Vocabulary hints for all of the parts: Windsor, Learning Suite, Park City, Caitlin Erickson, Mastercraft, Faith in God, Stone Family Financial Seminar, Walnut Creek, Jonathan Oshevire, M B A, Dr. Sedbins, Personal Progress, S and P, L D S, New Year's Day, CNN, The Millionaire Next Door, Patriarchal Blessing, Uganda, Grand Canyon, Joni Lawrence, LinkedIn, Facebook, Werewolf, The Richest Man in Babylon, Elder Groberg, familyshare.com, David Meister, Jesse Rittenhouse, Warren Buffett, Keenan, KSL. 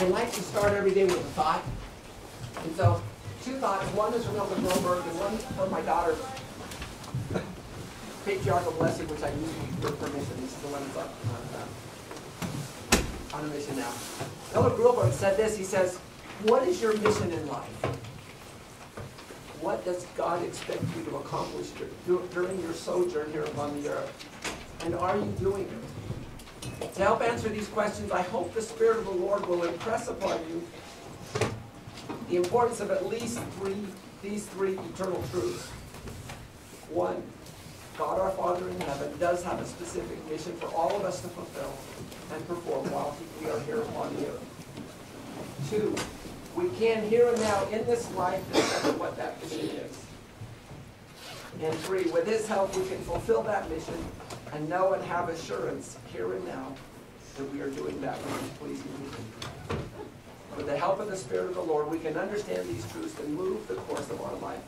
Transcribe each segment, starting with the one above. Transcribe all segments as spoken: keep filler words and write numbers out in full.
I like to start every day with a thought. And so, two thoughts. One is from Elder Groberg, and one from my daughter's Patriarchal Blessing, which I use with permission. This is the one that's on, uh, on a mission now. Elder Groberg said this. He says, what is your mission in life? What does God expect you to accomplish during your sojourn here upon the earth? And are you doing it? To help answer these questions, I hope the Spirit of the Lord will impress upon you the importance of at least three, these three eternal truths. One, God our Father in heaven does have a specific mission for all of us to fulfill and perform while we are here upon the earth. Two, we can here and now in this life discover what that mission is. And three, with His help, we can fulfill that mission and know and have assurance here and now that we are doing that which is pleasing to Him. With the help of the Spirit of the Lord, we can understand these truths and move the course of our life.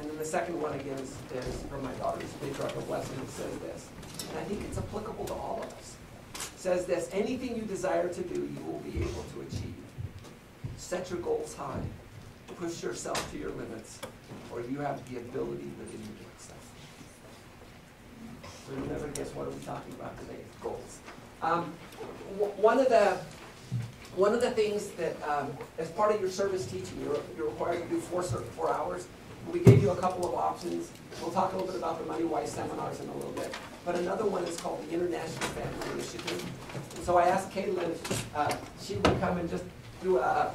And then the second one again is, is from my daughter's Patriarchal Blessing. It says this, and I think it's applicable to all of us. It says this, anything you desire to do, you will be able to achieve. Set your goals high. Push yourself to your limits, or you have the ability within you to excel. So you'll never guess what are we talking about today, goals. Um, one, of the, one of the things that, um, as part of your service teaching, you're, you're required to do four, four hours. We gave you a couple of options. We'll talk a little bit about the Money Wise seminars in a little bit. But another one is called the International Family Initiative. And so I asked Caitlin if uh, she would come and just do a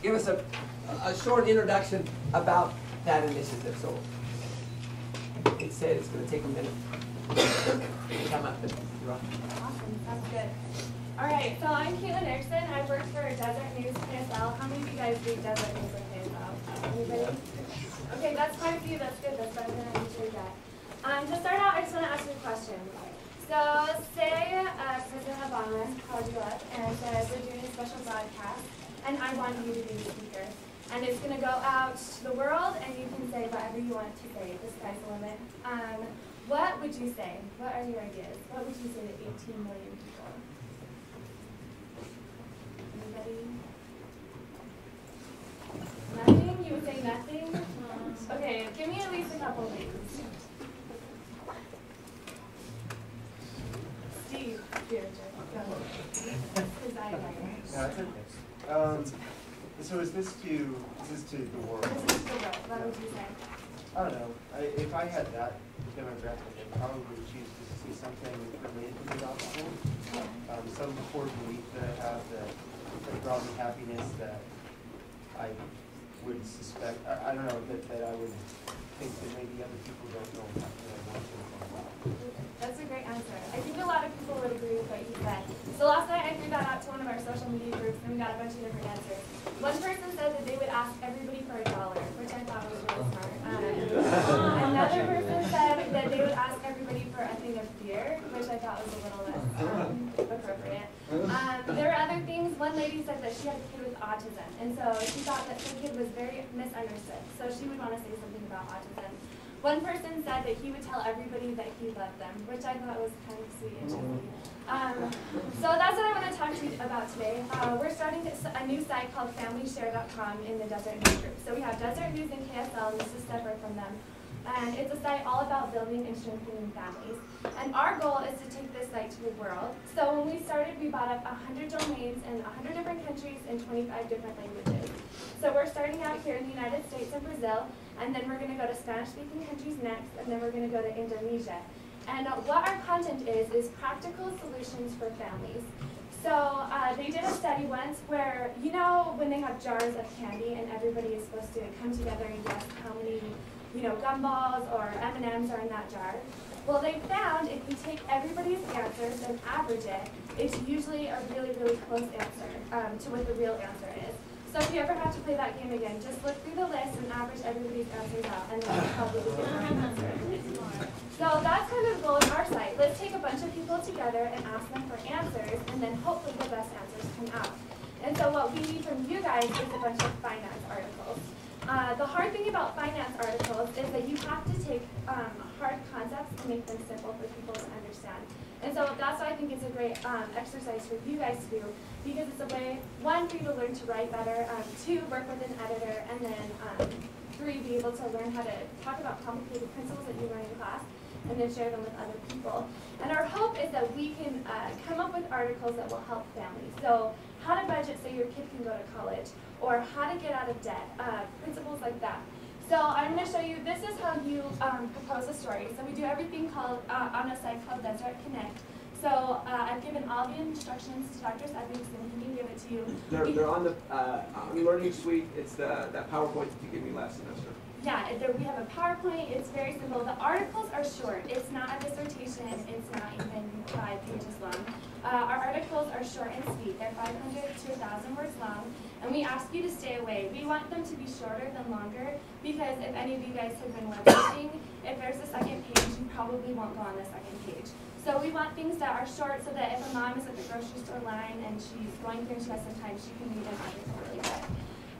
give us a, a short introduction about that initiative. So it said it's going to take a minute. Come up and you're on. Awesome, sounds good. All right, so I'm Caitlin Erickson. I work for Desert News, K S L. How many of you guys read Desert News and K S L? Anybody? Okay, that's quite a few. That's good. That's better than I usually get. Um, to start out, I just want to ask you a question. So say uh, President Obama called you up and says we're doing a special broadcast, and I want you to be the speaker. And it's going to go out to the world, and you can say whatever you want to say. The sky's the limit. Um, what would you say? What are your ideas? What would you say to eighteen million people? Anybody? Nothing? You would say nothing? Um, okay, give me at least a couple things. Steve, here, Jeff. Because I like it. Um, so is this to is this to the world? This is the world. What would you say? I don't know. I, if I had that demographic, I'd probably choose to see something related to the gospel. Um, some core belief that I have that, that brought me happiness that I would suspect. I, I don't know that, that I would think that maybe other people don't know about that I want to. That's a great answer. I think a lot of people would agree with what you said. So last night I threw that out to one of our social media groups and we got a bunch of different answers. One person said that they would ask everybody for a dollar, which I thought was really smart. Um, another person said that they would ask everybody for a thing of beer, which I thought was a little less um, appropriate. Um, there were other things. One lady said that she had a kid with autism, and so she thought that her kid was very misunderstood, so she would want to say something about autism. One person said that he would tell everybody that he loved them, which I thought was kind of sweet and cheesy. Um, so that's what I want to talk to you about today. Uh, we're starting a new site called family share dot com in the Desert News group. So we have Desert News and K S L, and this is separate from them. And it's a site all about building and strengthening families. And our goal is to take this site to the world. So when we started, we bought up one hundred domains in one hundred different countries and twenty-five different languages. So we're starting out here in the United States and Brazil, and then we're going to go to Spanish-speaking countries next, and then we're going to go to Indonesia. And uh, what our content is, is practical solutions for families. So uh, they did a study once where, you know, when they have jars of candy and everybody is supposed to come together and guess how many, you know, gumballs or M and M's are in that jar. Well, they found if you take everybody's answers and average it, it's usually a really, really close answer um, to what the real answer is. So if you ever have to play that game again, just look through the list and average everybody's answers out, and then you'll probably get the right answer. So that's kind of the goal of our site. Let's take a bunch of people together and ask them for answers, and then hopefully the best answers come out. And so what we need from you guys is a bunch of finance articles. Uh, the hard thing about finance articles is that you have to take um, hard concepts and make them simple for people to understand. And so that's why I think it's a great um, exercise for you guys to do, because it's a way, one, for you to learn to write better, um, two, work with an editor, and then um, three, be able to learn how to talk about complicated principles that you learn in class and then share them with other people. And our hope is that we can uh, come up with articles that will help families. So how to budget so your kid can go to college, or how to get out of debt, uh, principles like that. So I'm going to show you, this is how you um, propose a story. So we do everything called uh, on a site called Desert Connect. So uh, I've given all the instructions to Doctor Sedbins, and he can give it to you. They're, they're on the uh, on Learning Suite. It's the, that PowerPoint that you gave me last semester. Yeah, there, we have a PowerPoint. It's very simple. The articles are short. It's not a dissertation. It's not even five pages long. Uh, our articles are short and sweet. They're five hundred to one thousand words long. And we ask you to stay away. We want them to be shorter than longer, because if any of you guys have been web searching, if there's a second page, you probably won't go on the second page. So we want things that are short so that if a mom is at the grocery store line and she's going through and she has some time, she can read them out really quick.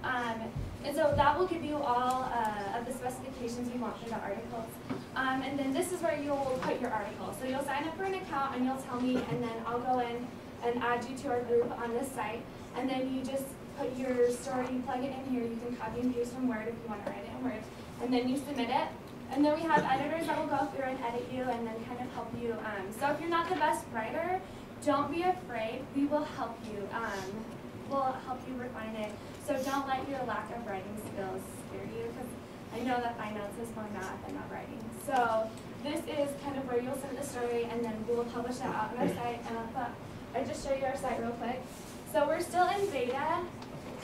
Um, and so that will give you all uh, of the specifications we want for the articles. Um, and then this is where you'll put your article. So you'll sign up for an account and you'll tell me, and then I'll go in and add you to our group on this site. And then you just put your story, you plug it in here, you can copy and paste from Word if you want to write it in Word. And then you submit it. And then we have editors that will go through and edit you and then kind of help you. Um, so if you're not the best writer, don't be afraid. We will help you. Um, we'll help you refine it. So don't let your lack of writing skills scare you, because I know that finance is more math than not writing. So this is kind of where you'll send the story, and then we'll publish that out on our site. And I'll, put, I'll just show you our site real quick. So we're still in beta,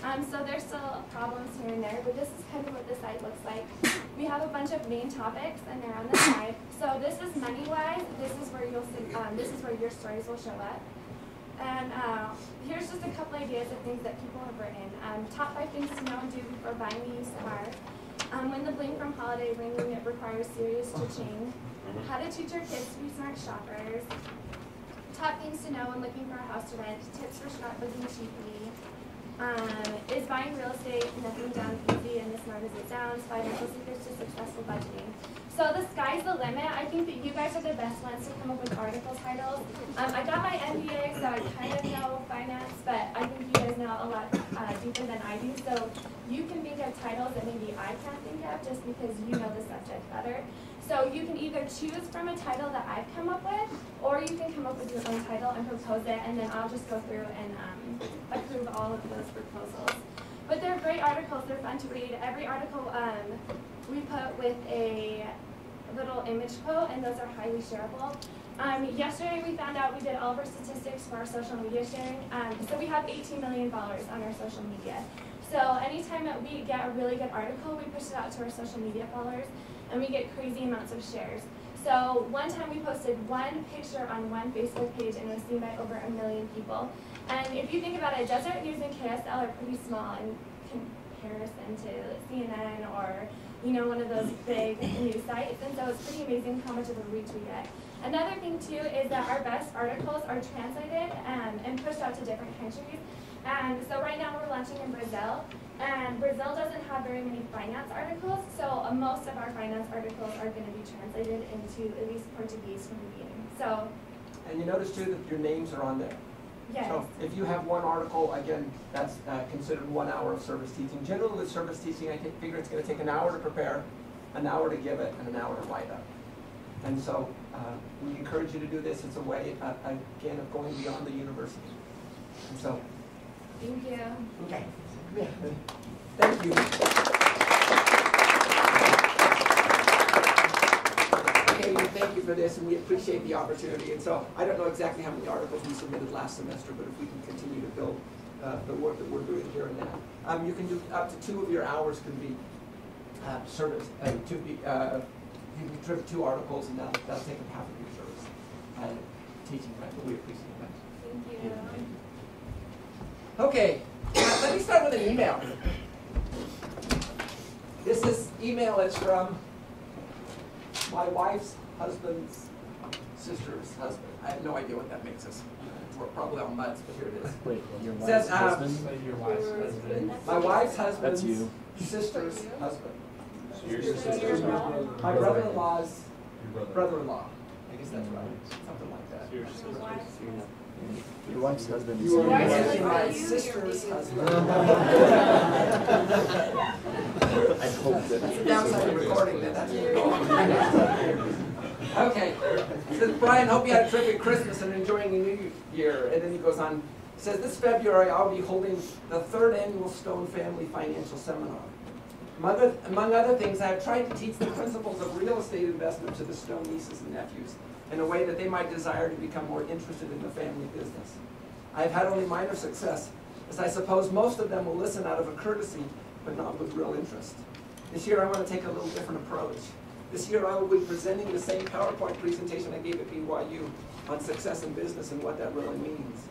um, so there's still problems here and there, but this is kind of what the site looks like. We have a bunch of main topics, and they're on the side. So this is money-wise. This is where you'll see, um, this is where your stories will show up. And uh, here's just a couple ideas of things that people have written. Um, top five things to know and do before buying a used car. Um, when the bling from holiday ring unit requires serious cha-ching. How to teach your kids to be smart shoppers. Top things to know when looking for a house to rent. Tips for shoplifting cheaply. Um, is buying real estate nothing down easy and as smart as it sounds? Financial secrets to successful budgeting. So the sky's the limit. I think that you guys are the best ones to come up with article titles. Um, I got my M B A, so I kind of know finance, but I think you guys know a lot uh, deeper than I do. So you can think of titles that maybe I can't think of just because you know the subject better. So you can either choose from a title that I've come up with, or you can come up with your own title and propose it, and then I'll just go through and um, approve all of those proposals. But they're great articles. They're fun to read. Every article um, we put with a little image quote, and those are highly shareable. Um, yesterday we found out we did all of our statistics for our social media sharing. Um, so we have eighteen million followers on our social media. So anytime that we get a really good article, we push it out to our social media followers, and we get crazy amounts of shares. So one time we posted one picture on one Facebook page, and it was seen by over a million people. And if you think about it, Desert News and K S L are pretty small in comparison to C N N or, you know, one of those big news sites. And so it's pretty amazing how much of a reach we get. Another thing, too, is that our best articles are translated um, and pushed out to different countries. And so right now we're launching in Brazil. And Brazil doesn't have very many finance articles, so uh, most of our finance articles are going to be translated into at least Portuguese from the beginning. So, and you notice, too, that your names are on there. Yes. So if you have one article, again, that's uh, considered one hour of service teaching. Generally with service teaching, I figure it's going to take an hour to prepare, an hour to give it, and an hour to write up. And so uh, we encourage you to do this. It's a way, uh, again, of going beyond the university. And so. Thank you. Okay. Yeah. Thank you. Okay, thank you for this, and we appreciate the opportunity. And so I don't know exactly how many articles we submitted last semester, but if we can continue to build uh, the work that we're doing here and now, um, you can do up to two of your hours can be uh, service. Uh, to be, uh, you can trip two articles, and that'll, that'll take up half of your service uh, teaching time. But we appreciate that. Thank you. Okay. Uh, let me start with an email. This is email is from my wife's husband's sister's husband. I have no idea what that makes us. for probably on months, but here it is. Wait, your wife's says, um, husband? Your wife's husband. My wife's husband's That's you. sister's you. husband. So your sister's, sister's husband. My brother-in-law's brother-in-law. Brother-in-law. I guess that's right. Something like that. Your sister's husband. Your wife's husband. Your wife's husband. My sister's husband. I hope that. That's the downside of recording that. That's it. Okay. He says, Brian, hope you had a terrific Christmas and enjoying the new year. And then he goes on. He says, this February, I'll be holding the third annual Stone Family Financial Seminar. Mother, among other things, I have tried to teach the principles of real estate investment to the Stone nieces and nephews in a way that they might desire to become more interested in the family business. I have had only minor success, as I suppose most of them will listen out of a courtesy, but not with real interest. This year, I want to take a little different approach. This year I will be presenting the same PowerPoint presentation I gave at B Y U on success in business and what that really means.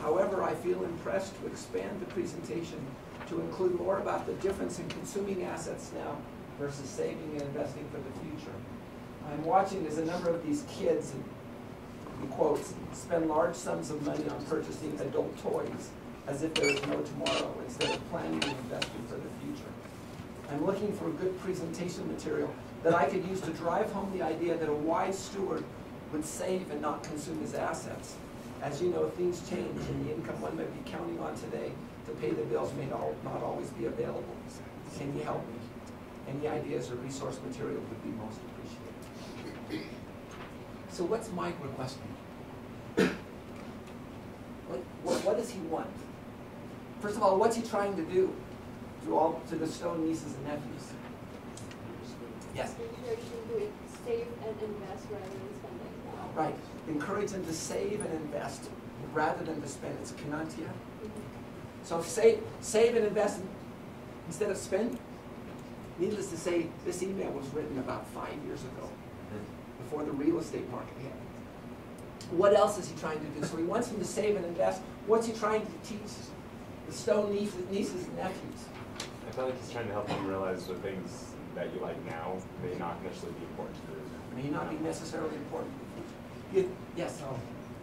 However, I feel impressed to expand the presentation to include more about the difference in consuming assets now versus saving and investing for the future. I'm watching as a number of these kids, in quotes, spend large sums of money on purchasing adult toys as if there is no tomorrow instead of planning and investing for the future. I'm looking for good presentation material that I could use to drive home the idea that a wise steward would save and not consume his assets. As you know, things change, and the income one may be counting on today to pay the bills may not always be available. Can you help me? Any ideas or resource material would be most appreciated. So what's Mike requesting? What, what, what does he want? First of all, what's he trying to do to, all, to the Stone nieces and nephews? Yes. Encourage them to save and invest rather than spend it. Right. Encourage them to save and invest rather than to spend. It's Kinantia. Mm-hmm. So save, save and invest instead of spend. Needless to say, this email was written about five years ago, mm-hmm. before the real estate market happened. What else is he trying to do? So he wants them to save and invest. What's he trying to teach the Stone nieces, nieces and nephews? I feel like he's trying to help them realize the things that you like now may not necessarily be important to you. May not be necessarily important to you. Yes? Oh,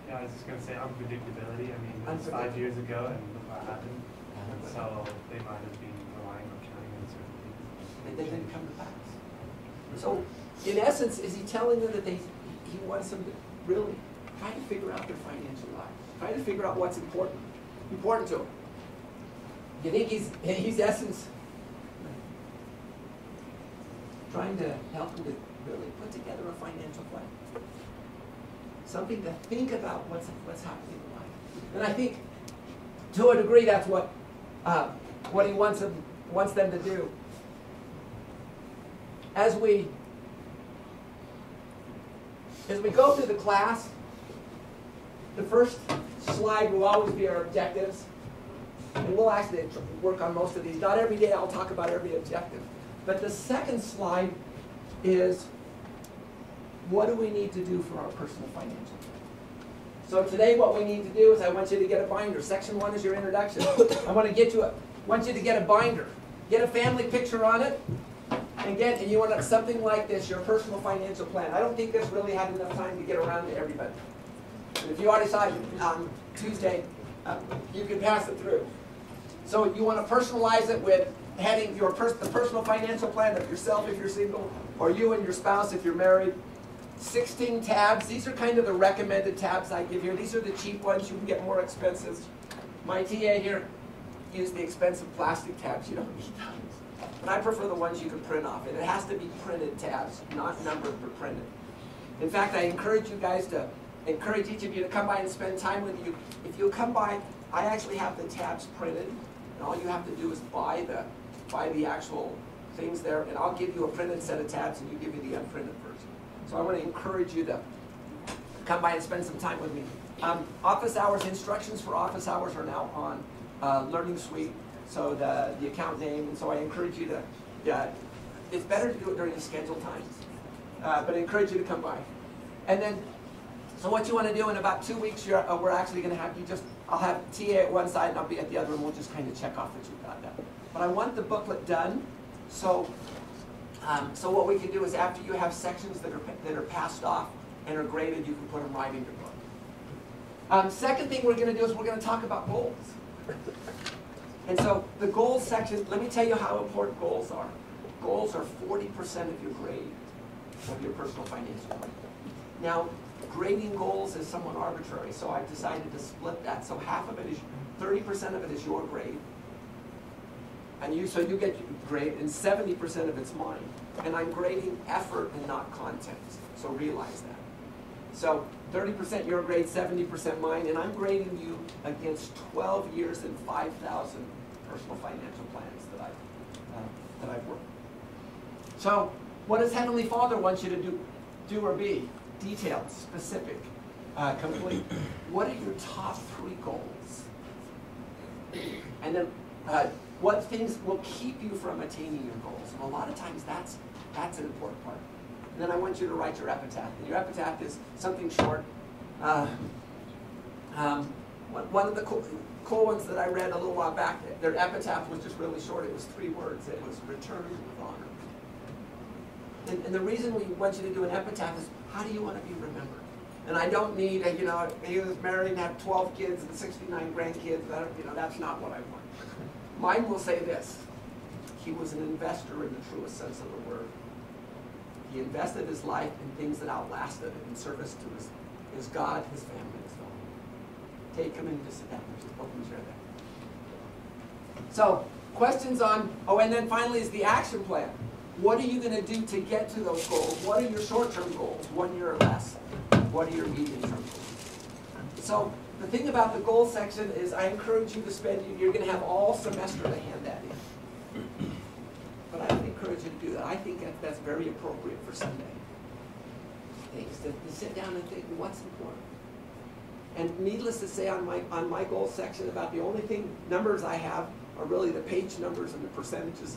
yeah, I was just going to say unpredictability. I mean, it was five years ago and look what happened. And so they might have been relying on counting on certain things. And they didn't come to pass. So, in essence, is he telling them that they, he wants them to really try to figure out their financial life? Try to figure out what's important, important to them. You think he's, he's essence, trying to help them to really put together a financial plan. Something to think about what's, what's happening in life. And I think, to a degree, that's what, uh, what he wants them, wants them to do. As we, as we go through the class, the first slide will always be our objectives. And we'll actually work on most of these. Not every day I'll talk about every objective. But the second slide is, what do we need to do for our personal financial plan? So today what we need to do is I want you to get a binder. Section one is your introduction. I want to get you a, want you to get a binder. Get a family picture on it, and get, and you want something like this, your personal financial plan. I don't think this really had enough time to get around to everybody. And if you already saw it on Tuesday, uh, you can pass it through. So you want to personalize it with heading your pers the personal financial plan of yourself if you're single, or you and your spouse if you're married. sixteen tabs. These are kind of the recommended tabs I give here. These are the cheap ones. You can get more expenses. My T A here used the expensive plastic tabs. You don't need those. But I prefer the ones you can print off. And it has to be printed tabs, not numbered but printed. In fact, I encourage you guys to encourage each of you to come by and spend time with you. If you come by, I actually have the tabs printed, and all you have to do is buy the Buy the actual things there, and I'll give you a printed set of tabs, and you give me the unprinted version. So I want to encourage you to come by and spend some time with me. Um, office hours, instructions for office hours are now on uh, Learning Suite, so the, the account name, and so I encourage you to, yeah, it's better to do it during the scheduled times, uh, but I encourage you to come by. And then, so what you want to do in about two weeks, you're, uh, we're actually going to have you just, I'll have T A at one side, and I'll be at the other, and we'll just kind of check off that you've got that. But I want the booklet done, so um, so what we can do is after you have sections that are that are passed off and are graded, you can put them right in your book. Um, second thing we're going to do is we're going to talk about goals. And so the goals section, let me tell you how important goals are. Goals are forty percent of your grade of your personal financial plan. Now, grading goals is somewhat arbitrary, so I've decided to split that. So half of it is, thirty percent of it is your grade. And you, so you get your grade, and seventy percent of it's mine. And I'm grading effort and not content, so realize that. So thirty percent your grade, seventy percent mine, and I'm grading you against twelve years and five thousand personal financial plans that I've, uh, that I've worked. So what does Heavenly Father want you to do, do or be? Detailed, specific, uh, complete. What are your top three goals? And then uh, what things will keep you from attaining your goals? And a lot of times that's, that's an important part. And then I want you to write your epitaph. And your epitaph is something short. Uh, um, one of the cool, cool ones that I read a little while back, their epitaph was just really short. It was three words. It was return with honor. And, and the reason we want you to do an epitaph is, how do you want to be remembered? And I don't need, a, you know, he was married and have twelve kids and sixty-nine grandkids. That, you know, that's not what I want. Mine will say this. He was an investor in the truest sense of the word. He invested his life in things that outlasted it in service to his, his God, his family, his family. Take him and just sit down. Just open share that. So questions on, oh, and then finally is the action plan. What are you going to do to get to those goals? What are your short-term goals, one year or less? What are your medium-term goals? So the thing about the goal section is I encourage you to spend, you're going to have all semester to hand that in. But I don't encourage you to do that. I think that that's very appropriate for Sunday. Things to, to sit down and think, what's important? And needless to say, on my, on my goal section, about the only thing, numbers I have are really the page numbers and the percentages,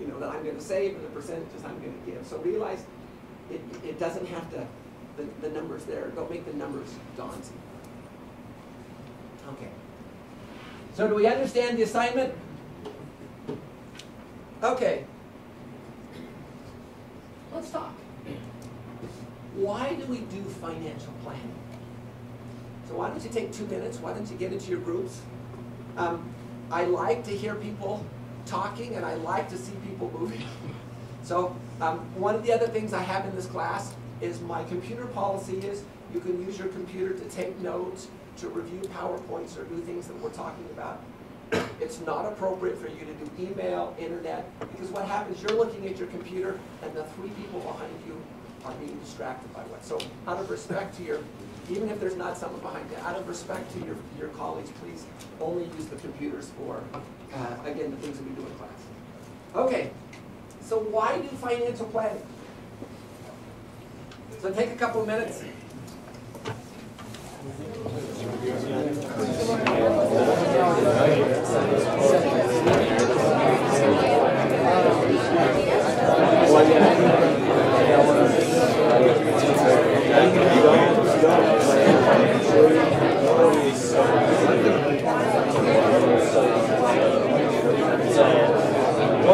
you know, that I'm going to save and the percentages I'm going to give. So realize it, it doesn't have to, the, the numbers there, don't make the numbers daunting. Okay. So do we understand the assignment? Okay. Let's talk. Why do we do financial planning? So why don't you take two minutes? Why don't you get into your groups? Um, I like to hear people talking, and I like to see people moving. So um, one of the other things I have in this class is my computer policy is you can use your computer to take notes, to review PowerPoints, or do things that we're talking about. It's not appropriate for you to do email, internet, because what happens, you're looking at your computer, and the three people behind you are being distracted by what. So out of respect to your, even if there's not someone behind you, out of respect to your, your colleagues, please only use the computers for, uh, again, the things that we do in class. Okay, so why do financial planning? So take a couple of minutes. I'm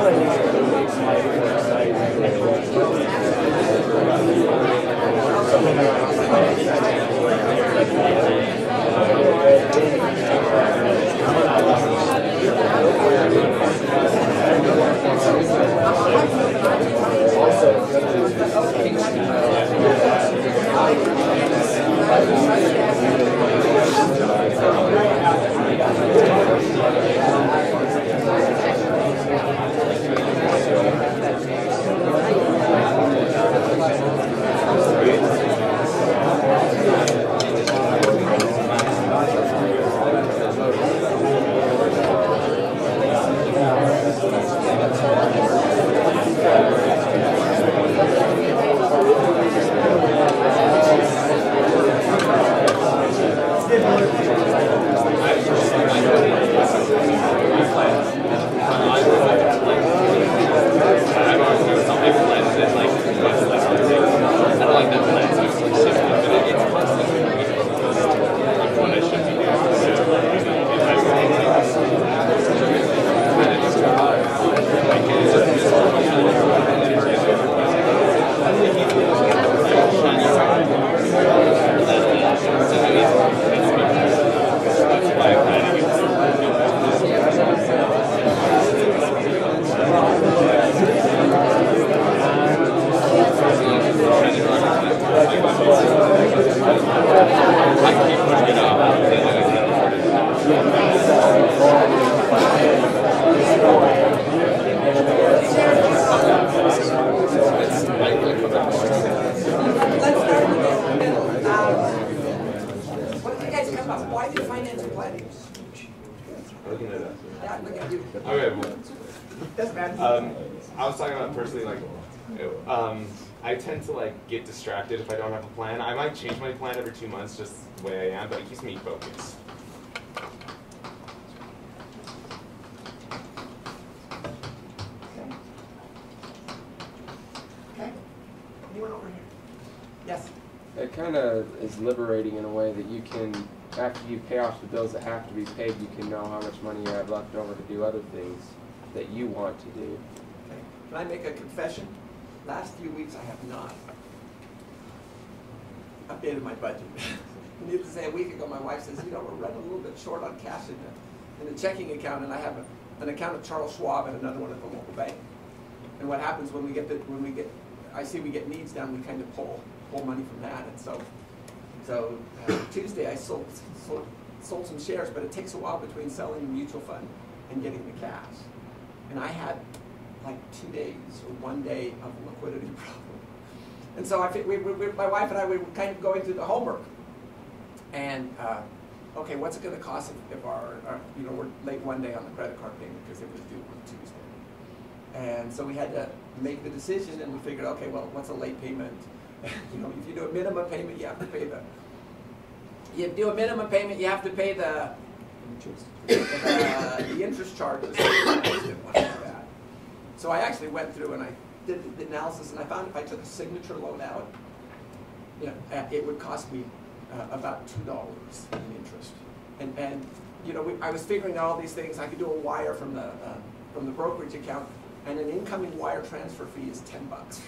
Um, I was talking about personally, like, um, I tend to like get distracted if I don't have a plan. I might change my plan every two months, just the way I am, but it keeps me focused. It kind of is liberating in a way that you can, after you pay off the bills that have to be paid, you can know how much money you have left over to do other things that you want to do. Okay. Can I make a confession? Last few weeks I have not updated my budget. Needless to say, a week ago my wife says, you know, we're running a little bit short on cash in the, in the checking account, and I have a, an account of Charles Schwab and another one at the local bank. And what happens when we get the, when we get, I see we get needs down, we kind of pull. pull money from that, and so so uh, Tuesday I sold, sold sold some shares, but it takes a while between selling the mutual fund and getting the cash, and I had like two days or one day of a liquidity problem, and so I we, we, we, my wife and I we were kind of going through the homework, and uh, okay, what's it going to cost if, if our, our you know we're late one day on the credit card payment because it was due on Tuesday, and so we had to make the decision, and we figured, okay, well, what's a late payment? You know, if you do a minimum payment, you have to pay the. You do a minimum payment, you have to pay the interest, the, the interest charges. So I actually went through and I did the analysis, and I found if I took a signature loan out, you know, it would cost me uh, about two dollars in interest. And and you know, we, I was figuring out all these things. I could do a wire from the uh, from the brokerage account, and an incoming wire transfer fee is ten bucks.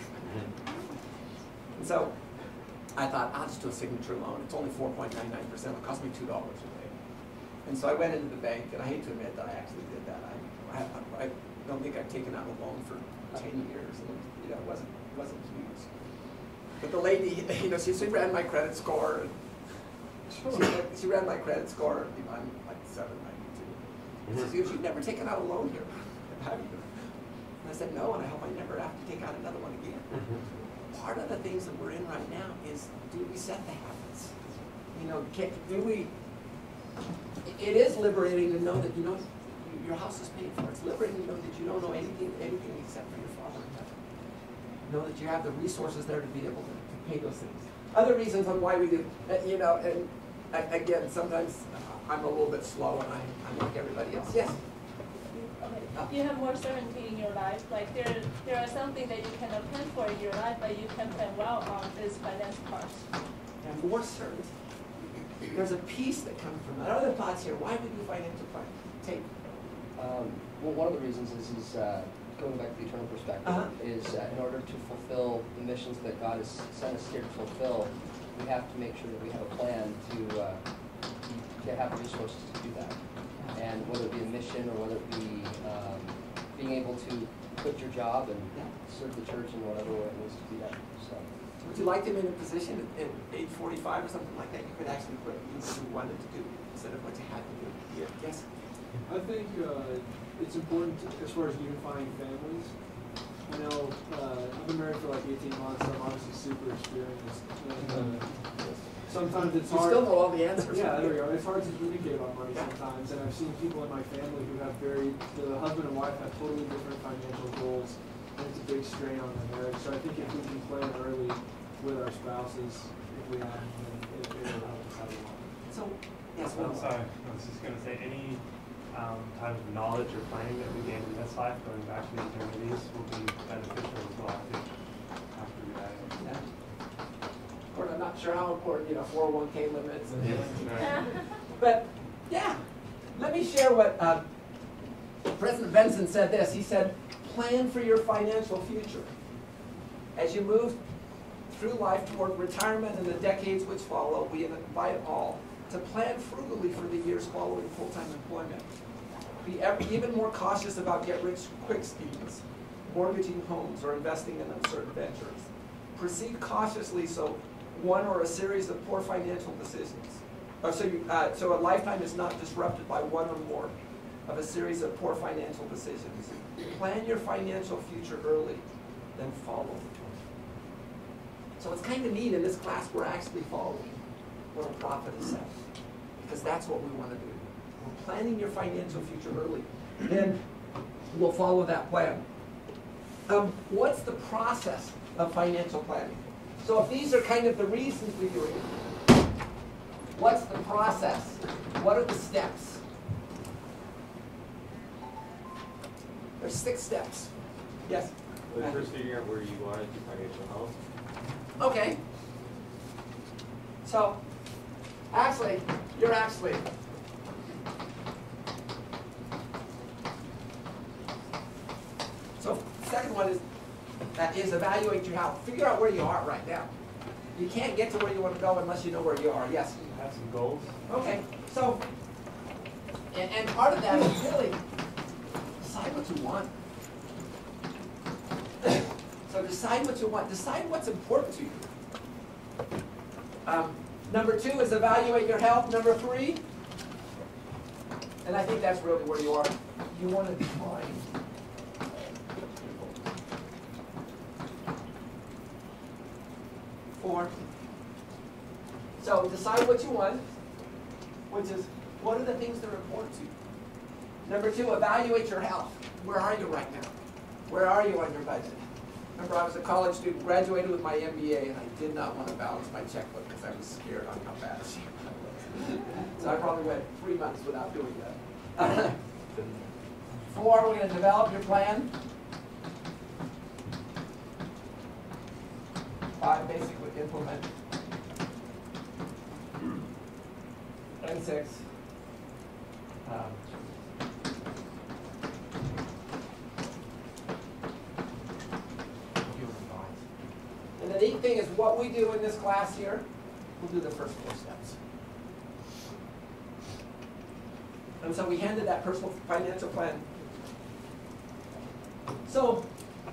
And so I thought, I'll just do a signature loan. It's only four point nine nine percent. It'll cost me two dollars a day. And so I went into the bank, and I hate to admit that I actually did that. I, I, I don't think I've taken out a loan for ten years. And it, you know, it wasn't, it wasn't huge. But the lady, you know, she, she ran my credit score. Sure. She, she ran my credit score. You know, I'm like seven ninety-two. And she said, you've never taken out a loan here, have you? And I said, no, and I hope I never have to take out another one again. Mm-hmm. Part of the things that we're in right now is, do we set the habits? You know, can, do we, it is liberating to know that, you know, your house is paid for. It's liberating to know that you don't know anything, anything except for your Father. Know that you have the resources there to be able to, to pay those things. Other reasons on why we do, you know, and again, sometimes I'm a little bit slow and I, I'm like everybody else. Yes? You have more certainty in your life. Like there, there are something that you cannot plan for in your life, but you can plan well on this finance part. And more certainty. There's a peace that comes from that. Other thoughts here. Why would you financial plan? Take. Um, well, one of the reasons is, is uh, going back to the eternal perspective. Uh-huh. Is uh, in order to fulfill the missions that God has sent us here to fulfill, we have to make sure that we have a plan to uh, to have the resources to do that. And whether it be a mission or whether it be um, being able to quit your job and yeah. serve the church in whatever way it needs to be done. So, would you like to be in a position at eight forty-five or something like that? You could actually quit what you wanted to do instead of what you had to do. Yeah. Yes. I think uh, it's important to, as far as unifying families. I know uh, I've been married for like eighteen months. So I'm obviously super experienced. And, uh, sometimes it's hard. You still know all the answers. Yeah, there we go. It's hard to communicate about money sometimes, and I've seen people in my family who have very, the husband and wife have totally different financial goals, and it's a big strain on their marriage. So I think if we can plan early with our spouses, if we have, then it will help us have a lot. So, yes, well, I'm sorry. I was just going to say, any um, type of knowledge or planning that we gain in this life, going back to the eternities, will be beneficial as well, I think, after we die. Yeah. I'm not sure how important, you know, four oh one K limits. And yeah. But, yeah, let me share what uh, President Benson said this. He said, plan for your financial future. As you move through life toward retirement and the decades which follow, we invite all to plan frugally for the years following full-time employment. Be ever, even more cautious about get-rich-quick schemes, mortgaging homes, or investing in uncertain ventures. Proceed cautiously so one or a series of poor financial decisions. Or so, you, uh, so a lifetime is not disrupted by one or more of a series of poor financial decisions. Plan your financial future early, then follow. So it's kind of neat in this class we're actually following what a prophet has said, because that's what we want to do. We're planning your financial future early. Then will follow that plan. Um, what's the process of financial planning? So if these are kind of the reasons we do it, what's the process? What are the steps? There's six steps. Yes? Well, first figuring out where you want to do financial health. Okay. So, actually, you're actually. So, second one is that is evaluate your health. Figure out where you are right now. You can't get to where you want to go unless you know where you are. Yes. Have some goals. Okay. So, and, and part of that is really decide what you want. So decide what you want. Decide what's important to you. Um, number two is evaluate your health. Number three, and I think that's really where you are. You want to decline. Four. So decide what you want, which is what are the things that are important to you. Number two, evaluate your health. Where are you right now? Where are you on your budget? Remember, I was a college student, graduated with my M B A, and I did not want to balance my checkbook because I was scared on how bad a checkbook I was. So I probably went three months without doing that. Four, we're going to develop your plan. Five, basically implement. And six. Um, The neat thing is what we do in this class here, we'll do the first four steps. And so we handed that personal financial plan. So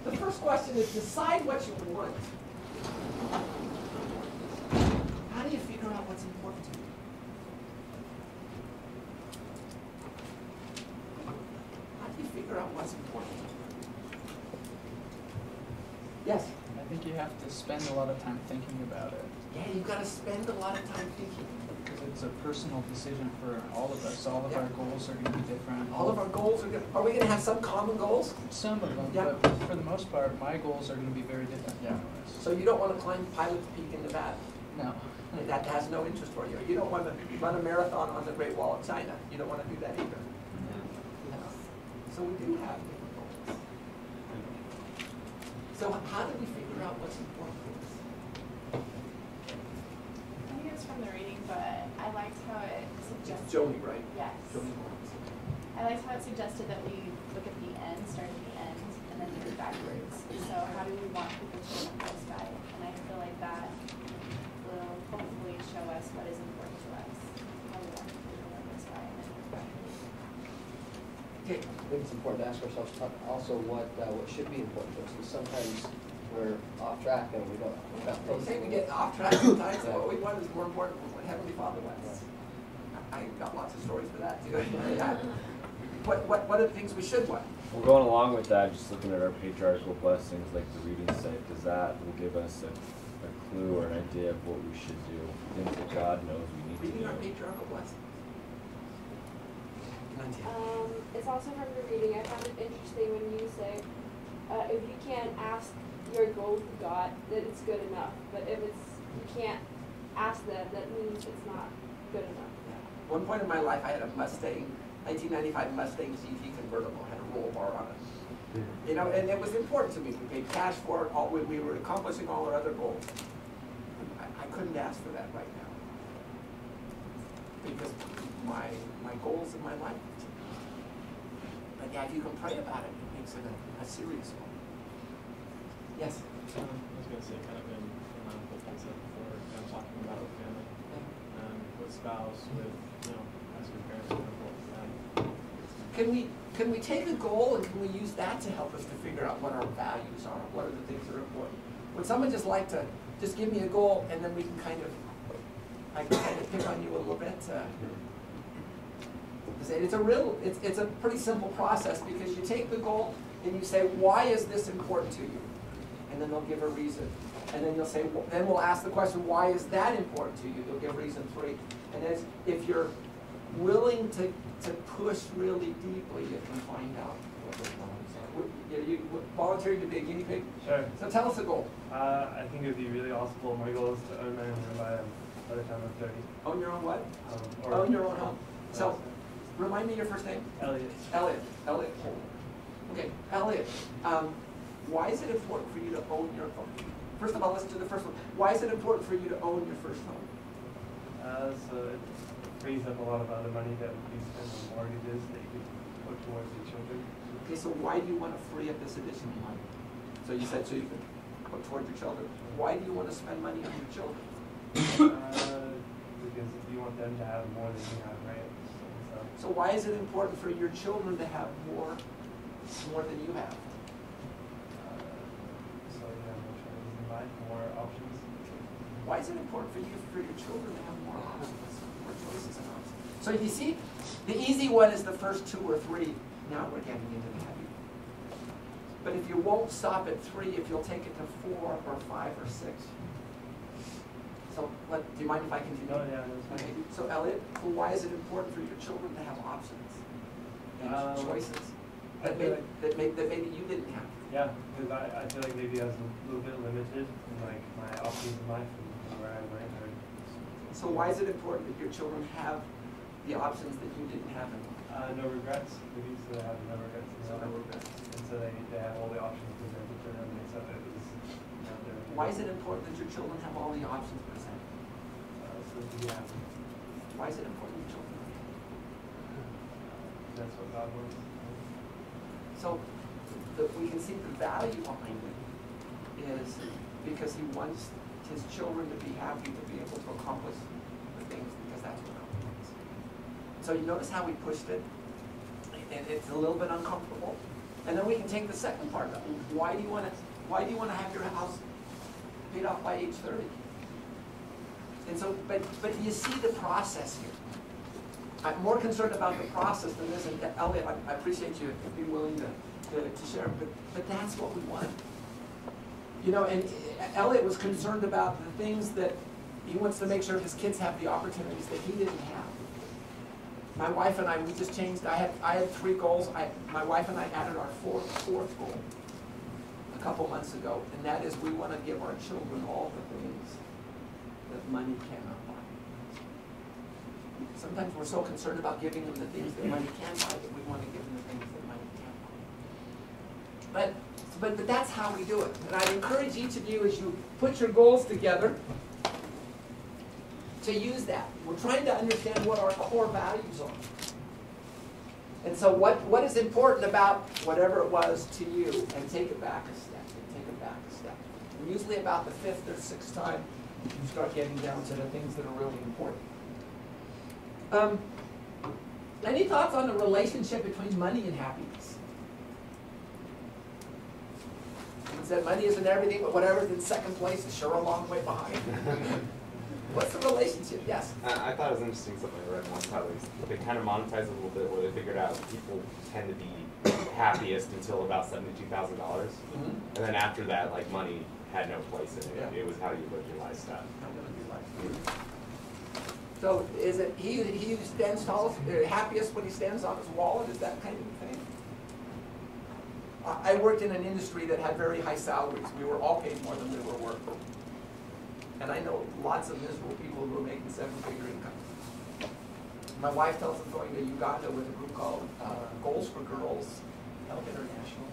the first question is decide what you want. How do you figure out what's important to you? How do you figure out what's important to you? Yes? I think you have to spend a lot of time thinking about it. Yeah, you've got to spend a lot of time thinking. Because it's a personal decision for all of us. All of yeah. our goals are going to be different. All of our goals are going to... Are we going to have some common goals? Some of them, yeah. But for the most part, my goals are going to be very different. Yeah. So you don't want to climb Pilot Peak in Nevada? No. That has no interest for you. You don't want to run a marathon on the Great Wall of China. You don't want to do that either. Mm-hmm. No. So we do have different goals. So how do we figure out what's important for us? I think it's from the reading, but I liked how it suggested. Joni, right? Yes. Joni Lawrence. I liked how it suggested that we look at the end, start at the end, and then do it backwards. So how do we want people to remember us by? And I feel like that will hopefully show us what is important to us. How we want people to remember us by, and then do it backwards. Okay. I think it's important to ask ourselves also what uh, what should be important to us, because sometimes we're off track and we don't. We don't they say we get off track sometimes, and what we want is more important than what Heavenly Father wants. I got lots of stories for that too. what what what are the things we should want? Well, going along with that, just looking at our patriarchal blessings, like the reading site, does that will give us a, a clue or an idea of what we should do, things that God knows we need reading to do. Reading our patriarchal blessings. Um, it's also from the reading. I found it interesting when you say, uh, if you can't ask your goal to God, that it's good enough. But if it's you can't ask them, that means it's not good enough. Yeah. One point in my life, I had a Mustang, nineteen ninety-five Mustang G T convertible, had a roll bar on it. You know, and it was important to me. We paid cash for it. All we, we were accomplishing all our other goals. I, I couldn't ask for that right now because my my goals in my life. But yeah, if you can pray about it, it makes it a, a serious goal. Yes? Um, I was going to say, kind of in line with what I said before, kind of talking about with family, um, with spouse, with, you know, as your parents, and with them. Can we, can we take a goal and can we use that to help us to figure out what our values are, what are the things that are important? Would someone just like to just give me a goal and then we can kind of, I can kind of pick on you a little bit? Uh, it's a real, it's, it's a pretty simple process because you take the goal and you say, why is this important to you? And then they'll give a reason. And then you'll say, well, then we'll ask the question, why is that important to you? They'll give reason three. And as if you're willing to, to push really deeply, you can find out what those problems are. Would, yeah, you would volunteering to be a guinea pig? Sure. So tell us the goal. Uh, I think it would be really awesome. Well, my goal is to own my own home by, by the time I'm thirty. Own your own what? Um, or own your own home. So, remind me your first name. Elliot. Elliot. Elliot. Okay, Elliot. Um, why is it important for you to own your home? First of all, let's do the first one. Why is it important for you to own your first home? Uh, so it frees up a lot of other money that would be spent on mortgages that you could put towards your children. Okay, so why do you want to free up this additional money? So you said so you could put towards your children. Why do you want to spend money on your children? Uh, because you want them to have more than you have, right? So, so. so why is it important for your children to have more, more than you have? More options. Why is it important for you, for your children, to have more options, more choices and options? So you see, the easy one is the first two or three. Now we're getting into the heavy. But if you won't stop at three, if you'll take it to four or five or six. So let, do you mind if I continue? Oh, yeah, okay. So Elliot, well, why is it important for your children to have options and um, choices that maybe like that, that, that you didn't have? Yeah, because I, I feel like maybe I was a little bit limited in like my options in life and where I went. So why is it important that your children have the options that you didn't have in life? Uh, no regrets, maybe, so they have no regrets. So no regrets. And so they, they have all the options presented to them, and so it was, you know, their regrets. Why is it important that your children have all the options presented? Uh, so that you have. Why is it important that children have? That's what God wants. So. That we can see the value behind it is because he wants his children to be happy, to be able to accomplish the things, because that's what God wants. So you notice how we pushed it, and it's a little bit uncomfortable. And then we can take the second part up. Why do you want to? Why do you want to have your house paid off by age thirty? And so, but but you see the process here. I'm more concerned about the process than this. And Elliot, I, I appreciate you being willing to. To, to share, but, but that's what we want. You know, and Elliot was concerned about the things that he wants to make sure his kids have the opportunities that he didn't have. My wife and I, we just changed, I had, I had three goals. I, my wife and I added our fourth, fourth goal a couple months ago, and that is we want to give our children all the things that money cannot buy. Sometimes we're so concerned about giving them the things that money can buy that we want to give them the things that money can't. But, but but that's how we do it. And I encourage each of you, as you put your goals together, to use that. We're trying to understand what our core values are. And so what, what is important about whatever it was to you, and take it back a step, and take it back a step. And usually about the fifth or sixth time, you start getting down to the things that are really important. Um, any thoughts on the relationship between money and happiness? That money isn't everything, but whatever's in second place is sure a long way behind. What's the relationship? Yes? Uh, I thought it was interesting something I read once, how they, they kind of monetized a little bit, where they figured out people tend to be happiest until about seventy-two thousand dollars. Mm-hmm. And then after that, like, money had no place in it. Yeah. It was how you lived your lifestyle. How you lived your life. Mm-hmm. So is it he, he who stands tallest, happiest when he stands on his wallet? Is that kind of thing? I worked in an industry that had very high salaries. We were all paid more than we were worth. And I know lots of miserable people who are making seven-figure incomes. My wife tells them going to Uganda with a group called uh, Goals for Girls, Health International.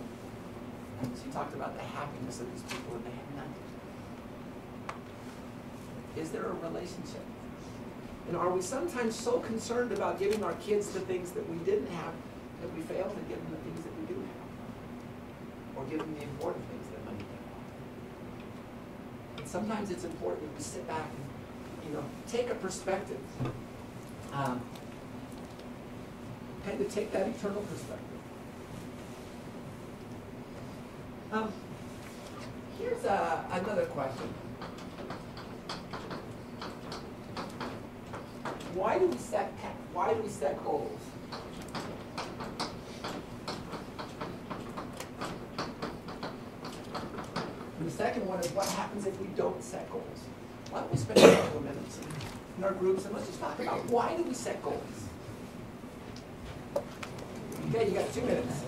And she talked about the happiness of these people, and they had none. Is there a relationship? And are we sometimes so concerned about giving our kids the things that we didn't have that we fail to give them the things that we do have? Or give them the important things that money can buy. And sometimes it's important that we sit back and, you know, take a perspective, um, kind of take that eternal perspective. Um, here's uh, another question: Why do we set? Why do we set goals? The second one is what happens if we don't set goals. Why don't we spend a couple of minutes in our groups and let's just talk about why do we set goals? Okay, you got two minutes.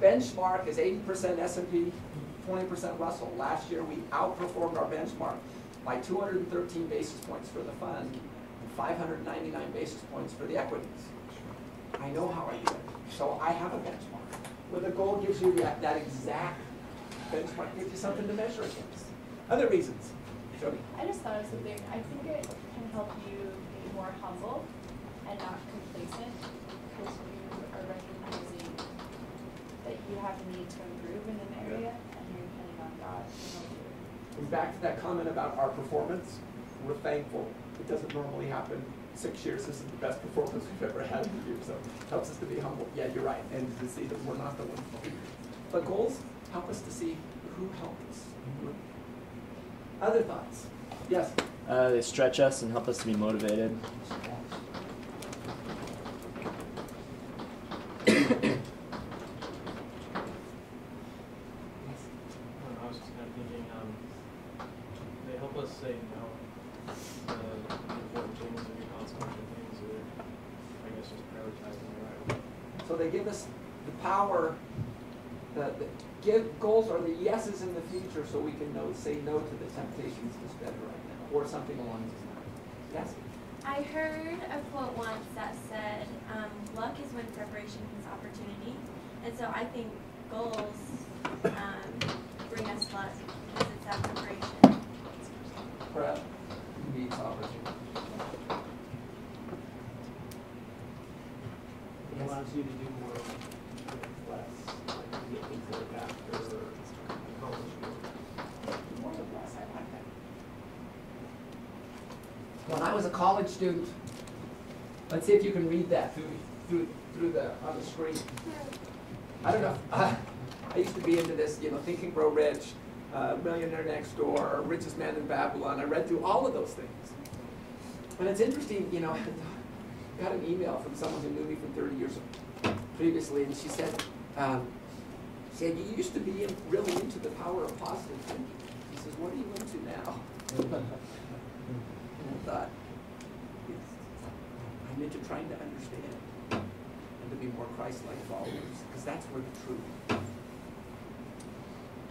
Benchmark is eighty percent S and P, twenty percent Russell. Last year we outperformed our benchmark by two hundred thirteen basis points for the fund and five hundred ninety-nine basis points for the equities. I know how I do it, so I have a benchmark. Well, the goal gives you that, that exact benchmark, gives you something to measure against. Other reasons, Jody? I just thought of something. I think it can help you be more humble and not complacent because you are recognizing that you have a need to improve in an area, and you're depending on God to help you. Back to that comment about our performance, we're thankful. It doesn't normally happen. Six years, this is the best performance we've ever had in the year, so it helps us to be humble. Yeah, you're right, and to see that we're not the ones. But goals help us to see who helped us. Other thoughts? Yes? Uh, they stretch us and help us to be motivated. So we can know, say no to the temptations that's better right now, or something along these lines. Yes? I heard a quote once that said, um, luck is when preparation meets opportunity. And so I think goals um, bring us luck because it's that preparation. Prep meets opportunity. It allows you to do more with less, like get things like after accomplishment. When I was a college student, let's see if you can read that through through through the on the screen. I don't know. I, I used to be into this, you know, Think and Grow Rich, uh, Millionaire Next Door, Richest Man in Babylon. I read through all of those things. And it's interesting, you know, I got an email from someone who knew me from thirty years previously, and she said, um, she said, you used to be really into the power of positive thinking. She says, what are you into now? And I thought, I'm into trying to understand and to be more Christ-like followers, because that's where the truth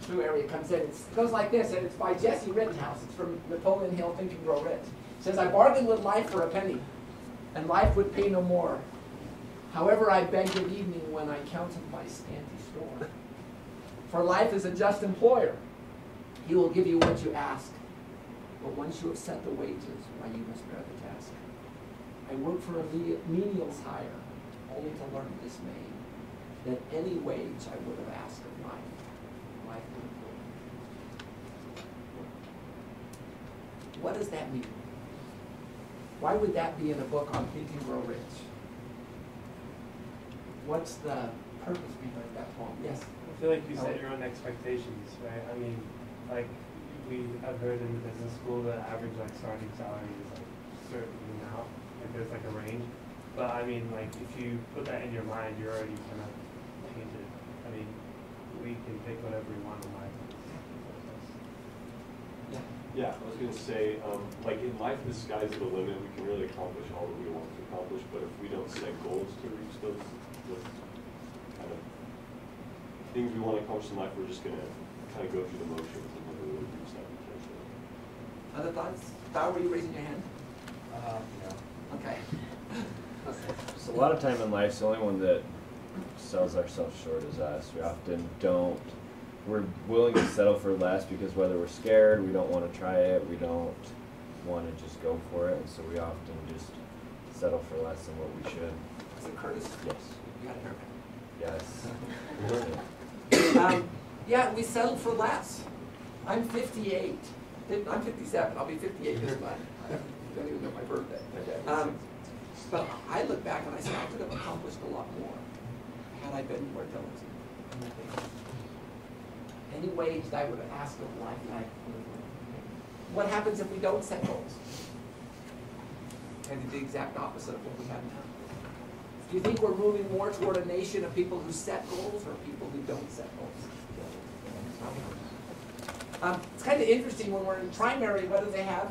true area comes in. It's, it goes like this, and it's by Jesse Rittenhouse. It's from Napoleon Hill, Think and Grow Rich. It says, I bargained with life for a penny, and life would pay no more. However, I begged an evening when I counted my scanty store. For life is a just employer. He will give you what you ask. But once you have set the wages, why you must bear the task. I work for a menial's hire, only to learn dismay that any wage I would have asked of life, life would have. What does that mean? Why would that be in a book on Think and Grow Rich? What's the purpose behind that poem? Yes? I feel like you set your own expectations, right? I mean, like, we have heard in the business school the average like starting salary is like certain amount, like there's like a range. But I mean, like, if you put that in your mind, you're already kind of change it. I mean, we can pick whatever we want in life. Yeah. Yeah, I was going to say, um, like in life, the sky's the limit. We can really accomplish all that we want to accomplish, but if we don't set goals to reach those, those kind of things we want to accomplish in life, we're just going to kind of go through the motions and never really reach that potential. Other thoughts? Thou, were you raising your hand? Uh, no. Okay. So a lot of time in life, the only one that sells ourselves short is us. We often don't. We're willing to settle for less because whether we're scared, we don't want to try it, we don't want to just go for it, and so we often just settle for less than what we should. Is it Curtis? Yes. You got it, Eric. Yes. um, yeah, we settle for less. I'm fifty-eight. I'm fifty-seven. I'll be fifty-eight this month. I don't even know my birthday. Um, but I look back and I say I could have accomplished a lot more had I been more diligent. Any wage that I would have asked of life. Like, what happens if we don't set goals? And do the exact opposite of what we have now. Do you think we're moving more toward a nation of people who set goals or people who don't set goals? Um, it's kind of interesting when we're in primary, what do they have?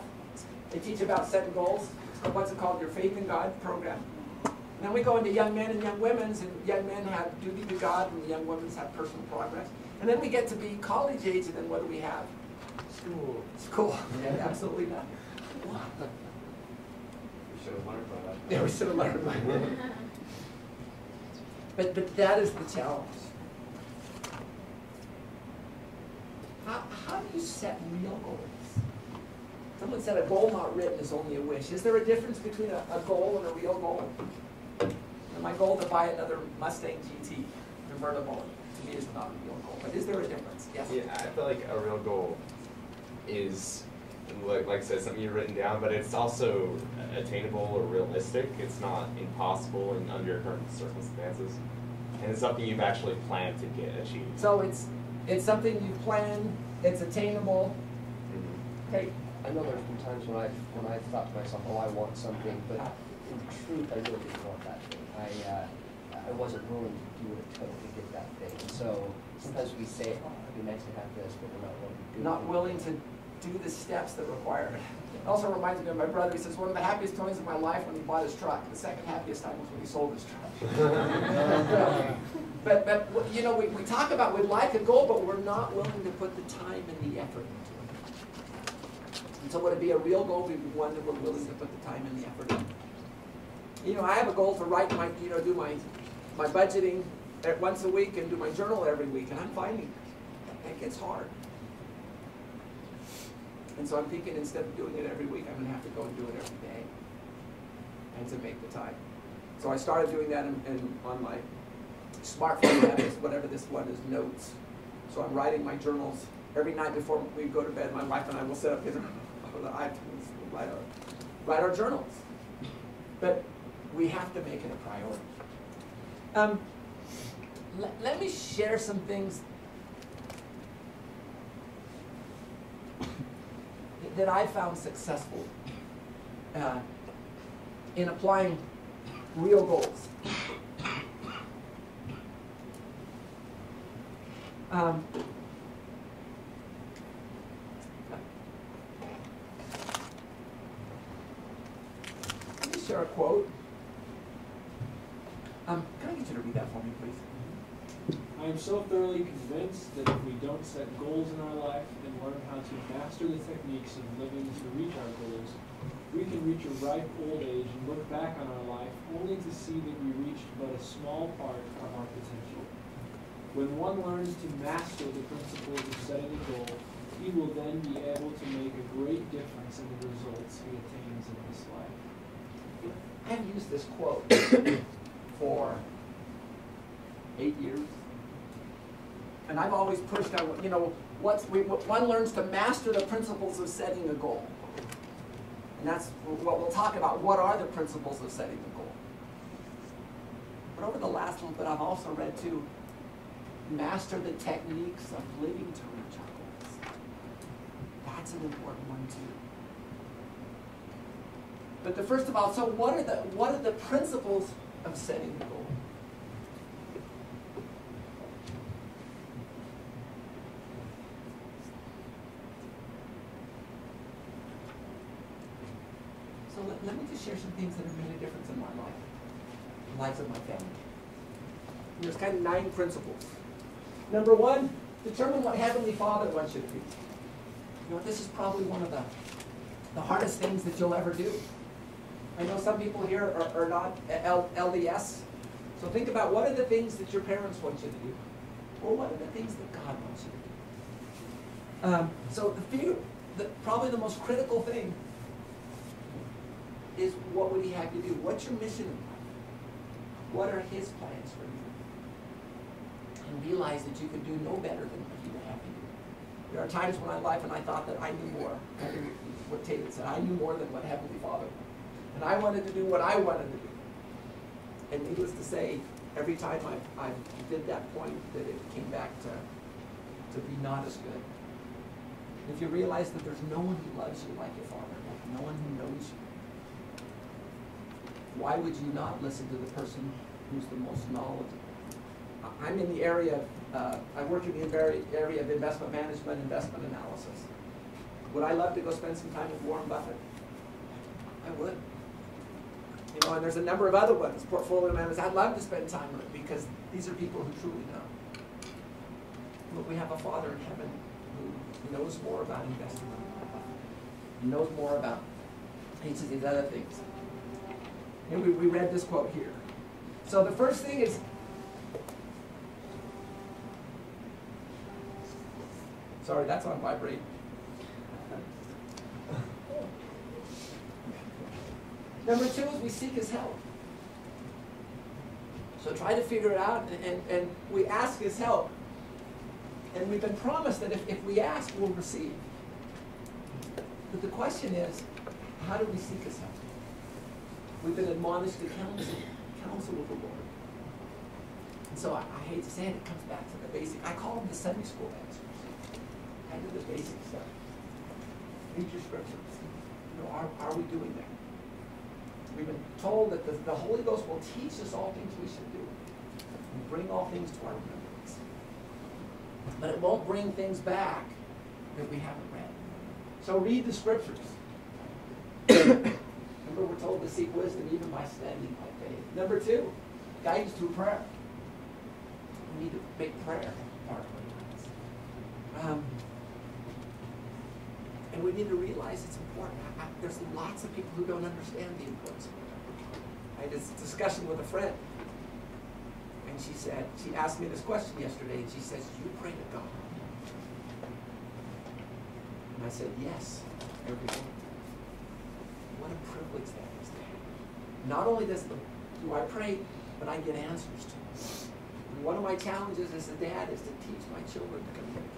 They teach about setting goals, or what's it called, your Faith in God program. And then we go into young men and young women's, and young men have Duty to God, and the young women's have Personal Progress. And then we get to be college age, and then what do we have? School. School. Yeah, absolutely not. We should have learned by that. Yeah, we should have learned by that. But, but that is the challenge. How, how do you set real goals? Someone said a goal not written is only a wish. Is there a difference between a, a goal and a real goal? And my goal to buy another Mustang G T convertible. Is not a real goal, but is there a difference? Yes. Yeah, I feel like a real goal is, like, like I said, something you've written down, but it's also attainable or realistic. It's not impossible and under current circumstances, and it's something you've actually planned to get achieved. So it's it's something you plan. It's attainable. Mm-hmm. Okay. I know there have been times when I when I thought to myself, oh, I want something, but in truth, I really didn't want that thing. I. Uh, I wasn't willing to do it until we did that thing. And so sometimes we say, oh, it would be nice to have this, but we're not willing to do it. Not willing to do the steps that require it. It also reminds me of my brother. He says, one of the happiest times of my life when he bought his truck. The second happiest time was when he sold his truck. but, but, you know, we, we talk about we'd like a goal, but we're not willing to put the time and the effort into it. And so would it be a real goal? We'd be one that we're willing to put the time and the effort into. You know, I have a goal to write my, you know, do my my budgeting at once a week and do my journal every week, and I'm finding that gets hard. And so I'm thinking instead of doing it every week, I'm going to have to go and do it every day and to make the time. So I started doing that in, in, on my smartphone, that is, whatever this one is, notes. So I'm writing my journals. Every night before we go to bed, my wife and I will sit up here on the iPads and write our, write our journals. But we have to make it a priority. Um, let, let me share some things that I found successful uh, in applying real goals. Um, let me share a quote. Um, can I get you to read that for me, please? I am so thoroughly convinced that if we don't set goals in our life and learn how to master the techniques of living to reach our goals, we can reach a ripe old age and look back on our life only to see that we reached but a small part of our potential. When one learns to master the principles of setting a goal, he will then be able to make a great difference in the results he attains in his life. I've used this quote for eight years, and I've always pushed on, you know, once we, one learns to master the principles of setting a goal. And that's what we'll talk about. What are the principles of setting a goal? But over the last little bit, I've also read, too, master the techniques of living to reach our goals. That's an important one too. But the first of all, so what are the what are the principles of setting a goal? So let, let me just share some things that have made a difference in my life, the lives of my family. And there's kind of nine principles. Number one, determine what Heavenly Father wants you to be. You know, this is probably one of the, the hardest things that you'll ever do. I know some people here are, are not L D S, so think about what are the things that your parents want you to do, or what are the things that God wants you to do. Um, so the few, the, probably the most critical thing is what would He have you do? What's your mission in life? What are His plans for you? And realize that you can do no better than what He would have you do. There are times when in life and I thought that I knew more. What David said, I knew more than what Heavenly Father wanted. And I wanted to do what I wanted to do. And needless to say, every time I, I did that point, that it came back to, to be not as good. If you realize that there's no one who loves you like your Father, no one who knows you, why would you not listen to the person who's the most knowledgeable? I'm in the area of, uh, I work in the area of investment management, investment analysis. Would I love to go spend some time with Warren Buffett? I would. You know, and there's a number of other ones, portfolio managers, I'd love to spend time with because these are people who truly know. But we have a Father in heaven who knows more about investing than knows more about each of these other things. And we, we read this quote here. So the first thing is, sorry, that's on vibrate. Number two is we seek His help. So try to figure it out, and, and, and we ask His help. And we've been promised that if, if we ask, we'll receive. But the question is, how do we seek His help? We've been admonished to counsel, counsel with the Lord. And so I, I hate to say it, it comes back to the basic. I call them the Sunday school answers. I do the basic stuff. Read your scriptures. You know, are, are we doing that? We've been told that the, the Holy Ghost will teach us all things we should do and bring all things to our remembrance. But it won't bring things back that we haven't read. So read the scriptures. Remember, we're told to seek wisdom even by studying by faith. Number two, guidance through prayer. We need to make prayer part of our lives. Um, And we need to realize it's important. I, I, there's lots of people who don't understand the importance of it. I had this discussion with a friend, and she said, she asked me this question yesterday, and she says, "You pray to God?" And I said, "Yes, every day." What a privilege that is to have. Not only does the, do I pray, but I get answers to it. And one of my challenges as a dad is to teach my children to communicate.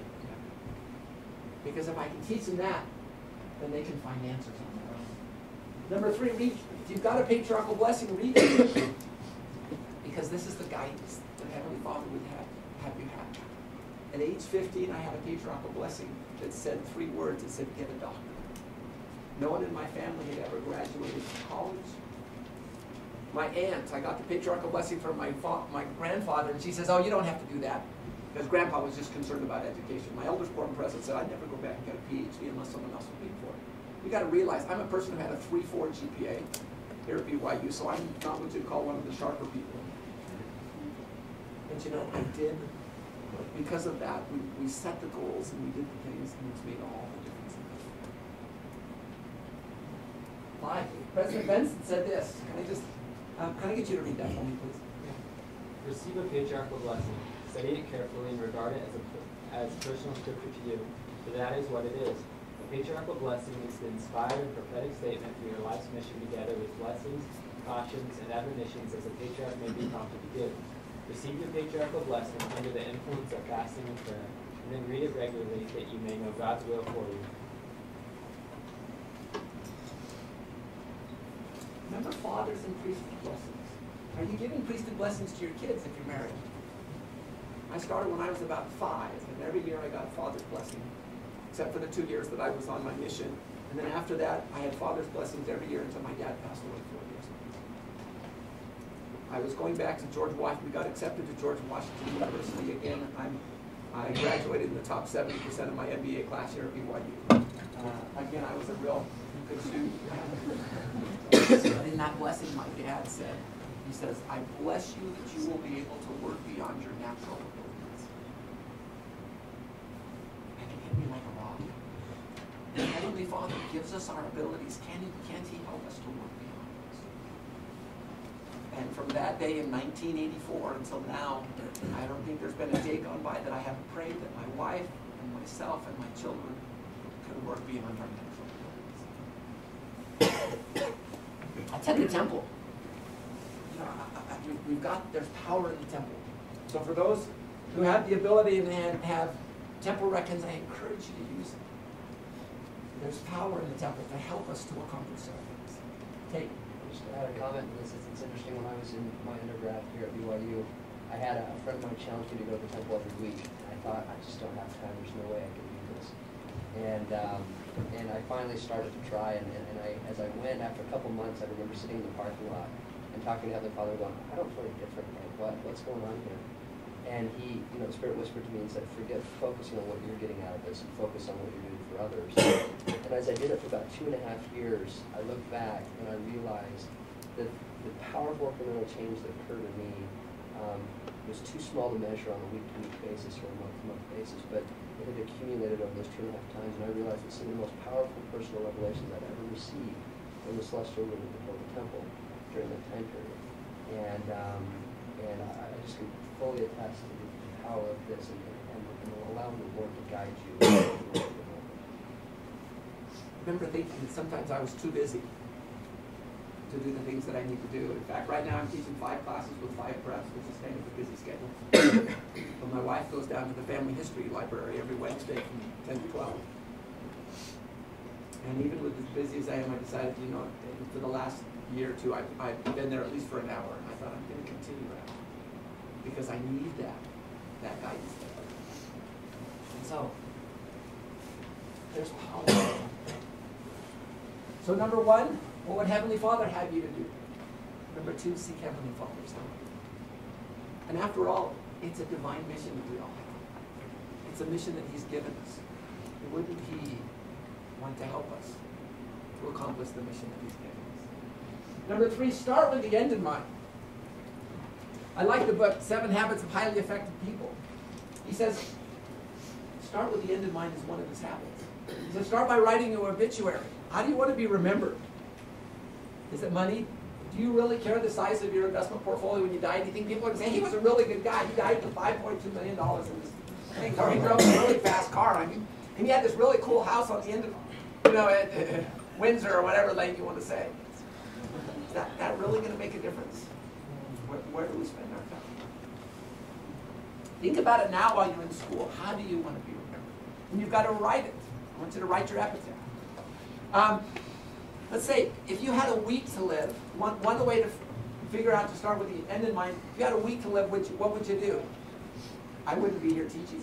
Because if I can teach them that, then they can find answers on their own. Number three, read. If you've got a patriarchal blessing, read it. Because this is the guidance that Heavenly Father would have, have you have. At age fifteen, I had a patriarchal blessing that said three words. It said, "Get a doctor." No one in my family had ever graduated from college. my aunt. I got the Patriarchal Blessing from my, my grandfather, and she says, oh, you don't have to do that, because Grandpa was just concerned about education. My eldest born president said, I'd never go back and get a P H D unless someone else would pay for it. You've got to realize, I'm a person who had a three point four G P A here at B Y U, so I'm not what you'd call one of the sharper people. And you know, I did, because of that, we, we set the goals and we did the things, and it's made all the difference in this. My, President Benson said this. Can I just, uh, can I get you to read that for me, please? Yeah. Receive a patriarchal blessing. Study it carefully and regard it as, a, as personal scripture to you, for that is what it is. The patriarchal blessing is the inspired and prophetic statement for your life's mission, together with blessings, cautions, and admonitions as a patriarch may be prompted to give. Receive the patriarchal blessing under the influence of fasting and prayer, and then read it regularly that you may know God's will for you. Remember fathers and priesthood blessings. Are you giving priesthood blessings to your kids if you're married? I started when I was about five, and every year I got a father's blessing, except for the two years that I was on my mission. And then after that, I had father's blessings every year until my dad passed away four years ago. I was going back to George Washington. We got accepted to George Washington University again. I'm, I graduated in the top seventy percent of my M B A class here at B Y U. Uh, again, I was a real good student. But in that blessing, my dad said, he says, I bless you that you will be able to work beyond your natural abilities. And it hit me like a rock. The Heavenly Father gives us our abilities. Can he, can't he help us to work beyond? And from that day in nineteen eighty-four until now, I don't think there's been a day gone by that I haven't prayed that my wife and myself and my children could work beyond our natural abilities. That's at the temple. You know, I, I, we've got, there's power in the temple. So for those who have the ability and have temple reckons, I encourage you to use it. There's power in the temple to help us to accomplish things. Take. I had a comment on this. It's interesting, when I was in my undergrad here at B Y U, I had a friend of mine challenge me to go to the temple every week. I thought, I just don't have time, there's no way I can do this. And um, and I finally started to try, and, and, and I, as I went, after a couple months, I remember sitting in the parking lot and talking to the Heavenly Father going, I don't feel any different, like what, what's going on here? And he, you know, the Spirit whispered to me and said, forget focusing on what you're getting out of this and focus on what you're doing for others. And as I did it for about two and a half years, I looked back and I realized that the powerful incremental change that occurred in me um, was too small to measure on a week-to-week basis or a month-to-month basis, but it had accumulated over those two and a half times, and I realized that some of the most powerful personal revelations I'd ever received in the celestial room before the temple during that time period. And, um, and I just could fully attest to the power of this, and, and, and allowing the Lord to guide you. I remember thinking that sometimes I was too busy to do the things that I need to do. In fact, right now I'm teaching five classes with five preps, which is kind of a busy schedule. But my wife goes down to the family history library every Wednesday from ten to twelve. And even with as busy as I am, I decided, you know, for the last year or two, I've, I've been there at least for an hour. And I thought, I'm going to continue that because I need that, that guidance. And so, there's power. So number one, what would Heavenly Father have you to do? Number two, seek Heavenly Father's help. And after all, it's a divine mission that we all have. It's a mission that He's given us. Wouldn't He want to help us to accomplish the mission that He's given us? Number three, start with the end in mind. I like the book, Seven Habits of Highly Effective People. He says, start with the end in mind is one of his habits. He says, start by writing your obituary. How do you want to be remembered? Is it money? Do you really care the size of your investment portfolio when you die? Do you think people are going to say, he was a really good guy. He died with five point two million dollars in this thing, or he drove a really fast car. I mean, and he had this really cool house on the end of, you know, at uh, Windsor or whatever lane you want to say. Is that, that really going to make a difference? Where, where do we spend our time? Think about it now while you're in school. How do you want to be remembered? And you've got to write it. I want you to write your epitaph. Um, let's say, if you had a week to live, one, one way to figure out to start with the end in mind, if you had a week to live, would you, what would you do? I wouldn't be here teaching.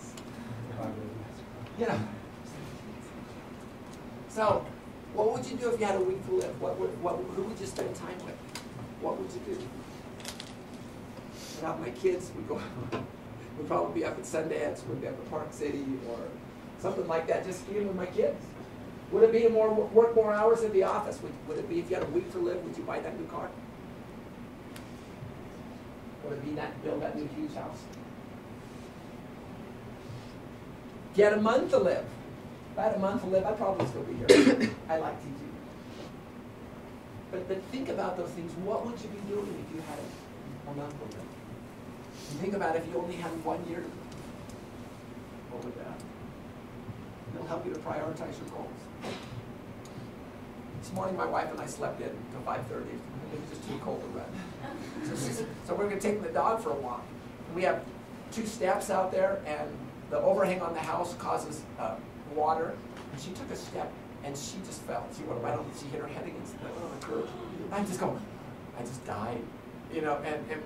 You know. So, what would you do if you had a week to live? What, what, what, who would you spend time with? what would you do? Without my kids, we'd go out. We'd probably be up at Sundance, we'd be up at Park City or something like that, just being with my kids. Would it be more work more hours in the office? Would, would it be if you had a week to live, would you buy that new car? Would it be not build that new huge house? If you had a month to live, if I had a month to live, I'd probably still be here. I like teaching. But, but think about those things. What would you be doing if you had a, a month to live? And think about if you only had one year to live. What would that? It'll help you to prioritize your goals. This morning, my wife and I slept in until five thirty. It was just too cold to run. So, so we're going to take the dog for a walk. And we have two steps out there, and the overhang on the house causes uh, water. And she took a step, and she just fell. She went right on. She hit her head against the, oh, the curb. I'm just going, I just died, you know. And and,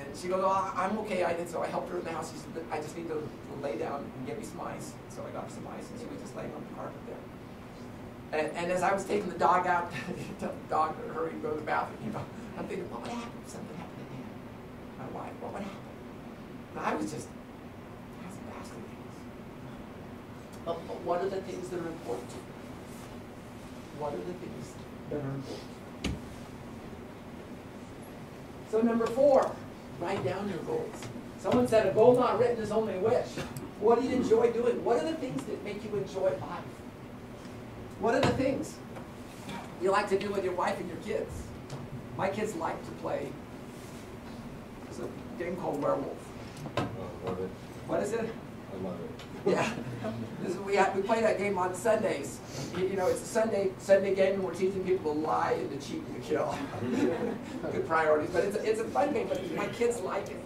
and she goes, oh, I'm okay. I did so. I helped her in the house. She said, I just need to lay down and get me some ice. So I got her some ice, and she was just laying on the carpet there. And, and as I was taking the dog out, tell the dog to hurry and go to the bathroom, you know, I'm thinking, what would happen if something happened to him? My wife, what would happen? And I was just, I was a basket of things. But, but what are the things that are important to you? What are the things that are important? So number four, write down your goals. Someone said, a goal not written is only a wish. What do you enjoy doing? What are the things that make you enjoy life? What are the things you like to do with your wife and your kids? My kids like to play, there's a game called Werewolf. I love it. What is it? I love it. Yeah. This is, we, have, we play that game on Sundays. You, you know, it's a Sunday Sunday game, and we're teaching people to lie and to cheat and to kill. Good priorities. But it's a, it's a fun game, but my kids like it.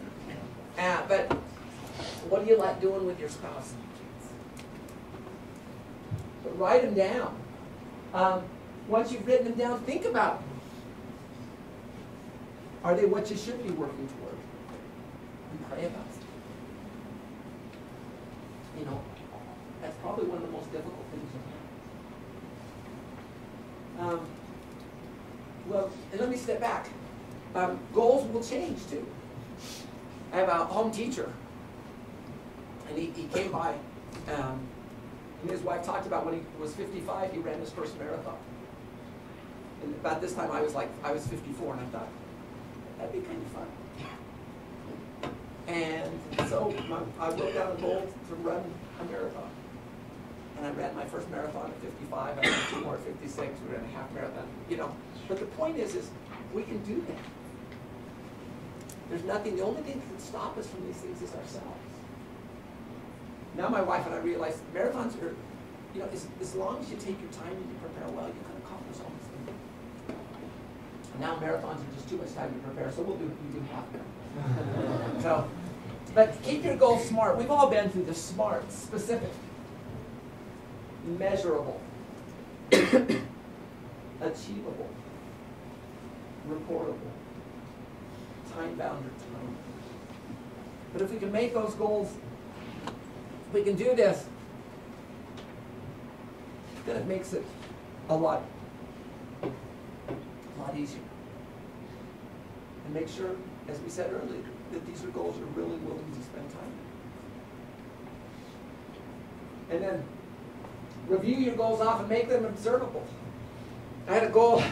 Uh, but what do you like doing with your spouse and your kids? But write them down. Um, once you've written them down, think about them. Are they what you should be working toward? And pray about them. You know, that's probably one of the most difficult things you can have. Um, well, and let me step back. Um, goals will change too. I have a home teacher, and he, he came by, um, and his wife talked about when he was fifty-five, he ran his first marathon. And about this time, I was like, I was fifty-four, and I thought, that'd be kind of fun. And so my, I wrote down a goal to run a marathon. And I ran my first marathon at fifty-five, I ran two more at fifty-six, we ran a half marathon, you know. But the point is, is we can do that. There's nothing, the only thing that can stop us from these things is ourselves. Now my wife and I realize marathons are, you know, as, as long as you take your time and you prepare well, you can accomplish all these things. And now marathons are just too much time to prepare, so we'll do, we do half marathons. So, but keep your goals smart. We've all been through the SMART, specific, measurable, achievable, reportable. Time-bound or time. But if we can make those goals, we can do this, then it makes it a lot, a lot easier. And make sure, as we said earlier, that these are goals you're really willing to spend time in. And then review your goals off and make them observable. I had a goal.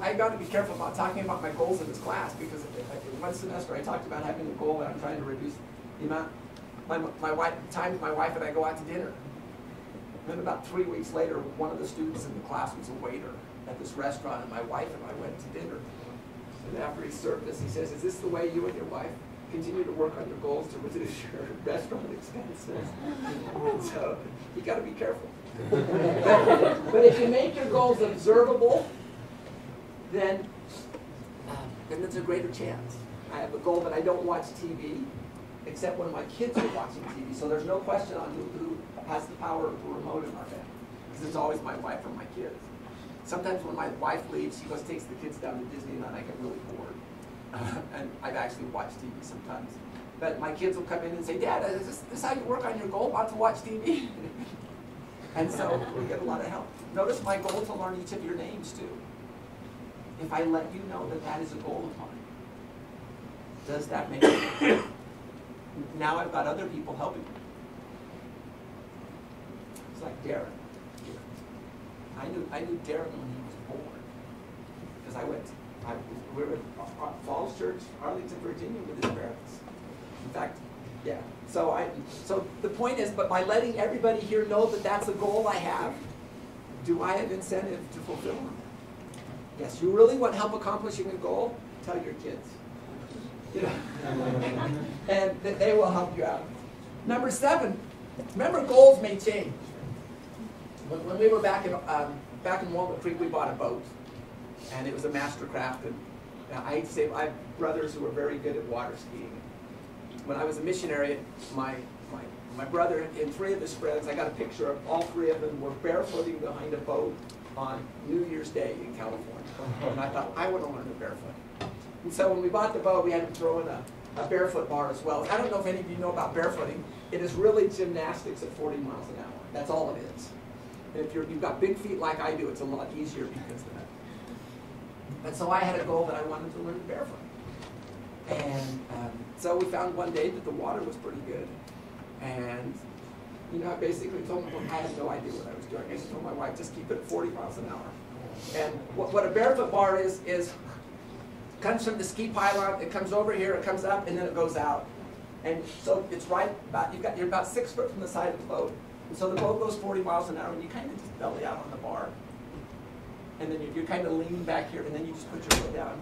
I got to be careful about talking about my goals in this class because in one semester I talked about having a goal and I'm trying to reduce the amount, my, my wife, time my wife and I go out to dinner. And then about three weeks later, one of the students in the class was a waiter at this restaurant, and my wife and I went to dinner. And after he served us, he says, is this the way you and your wife continue to work on your goals to reduce your restaurant expenses? So you got to be careful. but, but if you make your goals observable, then then there's a greater chance. I have a goal that I don't watch T V, except when my kids are watching T V. So there's no question on who, who has the power of the remote in our family, because it's always my wife or my kids. Sometimes when my wife leaves, she goes takes the kids down to Disney, and I get really bored. And I've actually watched T V sometimes. But my kids will come in and say, Dad, is this, this how you work on your goal, not to watch T V? And so we get a lot of help. Notice my goal to learn each of your names, too. if I let you know that that is a goal of mine? Does that make sense? Now I've got other people helping me. It's like Darren. I knew, I knew Darren when he was born. Because I went, I, we were at Falls Church, Arlington, Virginia with his parents. In fact, yeah. So, I, so the point is, but by letting everybody here know that that's a goal I have, do I have incentive to fulfill them? Yes, you really want help accomplishing a goal? Tell your kids. You know? And they will help you out. Number seven, remember goals may change. When, when we were back in, um, back in Walnut Creek, we bought a boat. And it was a Mastercraft. And uh, I hate to say, I have brothers who are very good at water skiing. When I was a missionary, my, my, my brother and three of his friends, I got a picture of all three of them were barefooting behind a boat on New Year's Day in California. And I thought, I want to learn to barefoot. And so when we bought the boat, we had to throw in a, a barefoot bar as well. I don't know if any of you know about barefooting. It is really gymnastics at forty miles an hour. That's all it is. And if you're, you've got big feet like I do, it's a lot easier because of that. And so I had a goal that I wanted to learn barefoot. And um, so we found one day that the water was pretty good. And you know, I basically told them, I had no idea what I was doing. I just told my wife, just keep it at forty miles an hour. And what, what a barefoot bar is, is comes from the ski pylon, it comes over here, it comes up, and then it goes out. And so it's right about, you've got, you're about six foot from the side of the boat. And so the boat goes forty miles an hour, and you kind of just belly out on the bar. And then you, you kind of lean back here, and then you just put your foot down,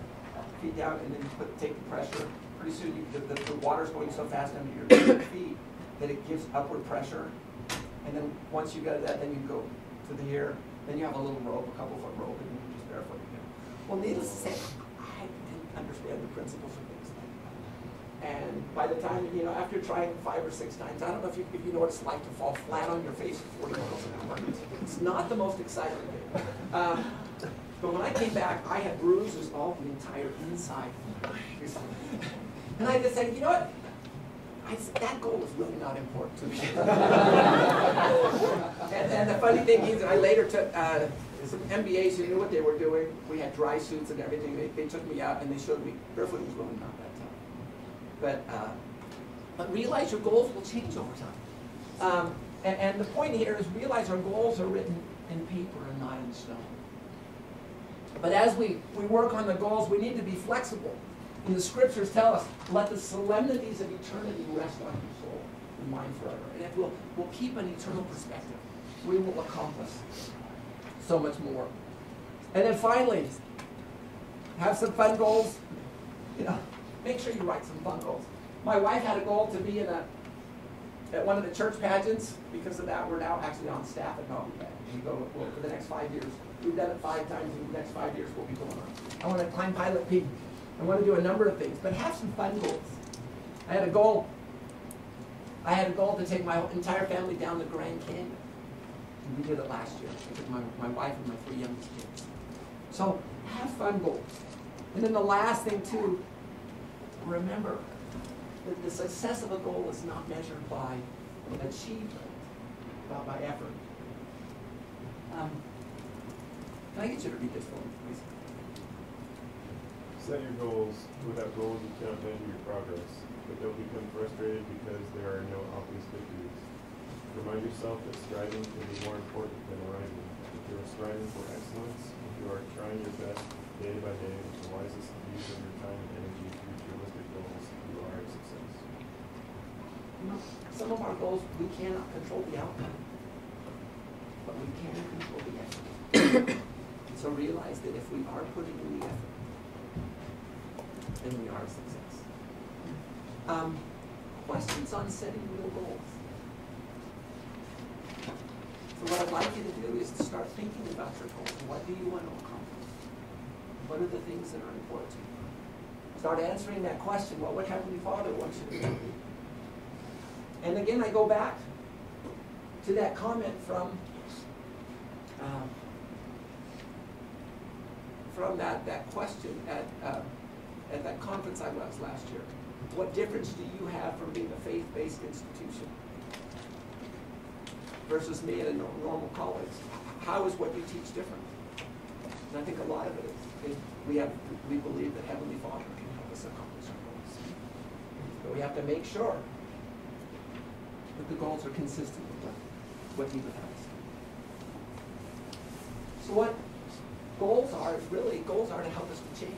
feet down, and then you put, take the pressure. Pretty soon, you, the, the, the water's going so fast under your feet that it gives upward pressure. And then once you go to that, then you go to the here. Then you have a little rope, a couple foot rope, and you're just barefoot again. Well, needless to say, I didn't understand the principles of things like that. And by the time, you know, after trying five or six times, I don't know if you, if you know what it's like to fall flat on your face at forty miles an hour. It's not the most exciting thing. Um, but when I came back, I had bruises all the entire inside. And I just said, you know what? I said, that goal was really not important to me. and, and the funny thing is, I later took uh, some M B As who knew what they were doing. We had dry suits and everything. They, they took me out and they showed me barefoot was really not that tough. But, uh, but realize your goals will change over time. Um, and, and the point here is realize our goals are written in paper and not in stone. But as we, we work on the goals, we need to be flexible. And the scriptures tell us, let the solemnities of eternity rest on your soul and mind forever. And if we'll, we'll keep an eternal perspective, we will accomplish so much more. And then finally, have some fun goals. You know, make sure you write some fun goals. My wife had a goal to be in a, at one of the church pageants. Because of that, we're now actually on staff at Home. We go well, for the next five years. We've done it five times, and the next five years we'll be going on. I want to climb Pilot Peak. I want to do a number of things, but have some fun goals. I had a goal. I had a goal to take my entire family down the Grand Canyon. And we did it last year. I took my, my wife and my three youngest kids. So have fun goals. And then the last thing, too, remember that the success of a goal is not measured by achievement, but by effort. Um, can I get you to read this for me, please? Set your goals. Without goals, you cannot measure your progress, but don't become frustrated because there are no obvious victories. Remind yourself that striving can be more important than arriving. If you are striving for excellence, if you are trying your best day by day with the wisest use of your time and energy to realistic goals, you are a success. You know, some of our goals, we cannot control the outcome, but we can control the effort. So realize that if we are putting in the effort, then we are a success. Um, questions on setting real goals? So what I'd like you to do is to start thinking about your goals. What do you want to accomplish? What are the things that are important to you? Start answering that question. Well, what Heavenly Father wants you to do? And again, I go back to that comment from um, from that, that question at uh, at that conference I was last year. What difference do you have from being a faith-based institution versus me at a normal college? How is what you teach different? And I think a lot of it is we have we believe that Heavenly Father can help us accomplish our goals. But we have to make sure that the goals are consistent with what He would have us do. So what goals are is really goals are to help us to change.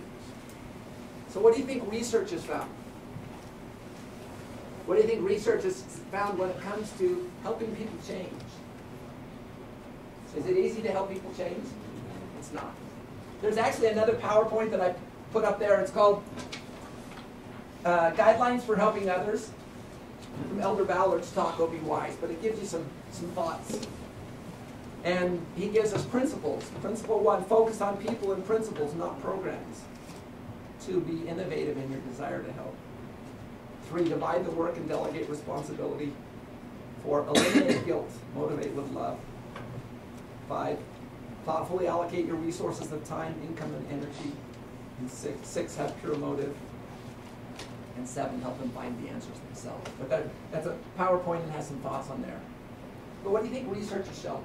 So what do you think research has found? What do you think research has found when it comes to helping people change? Is it easy to help people change? It's not. There's actually another PowerPoint that I put up there. It's called uh, Guidelines for Helping Others from Elder Ballard's talk, Go Be Wise, but it gives you some, some thoughts. And he gives us principles. Principle one, focus on people and principles, not programs. Two, be innovative in your desire to help. Three, divide the work and delegate responsibility. Four, eliminate guilt, motivate with love. Five, thoughtfully allocate your resources of time, income, and energy. And six, six have pure motive. And seven, help them find the answers themselves. But that, that's a PowerPoint and has some thoughts on there. But what do you think research has shown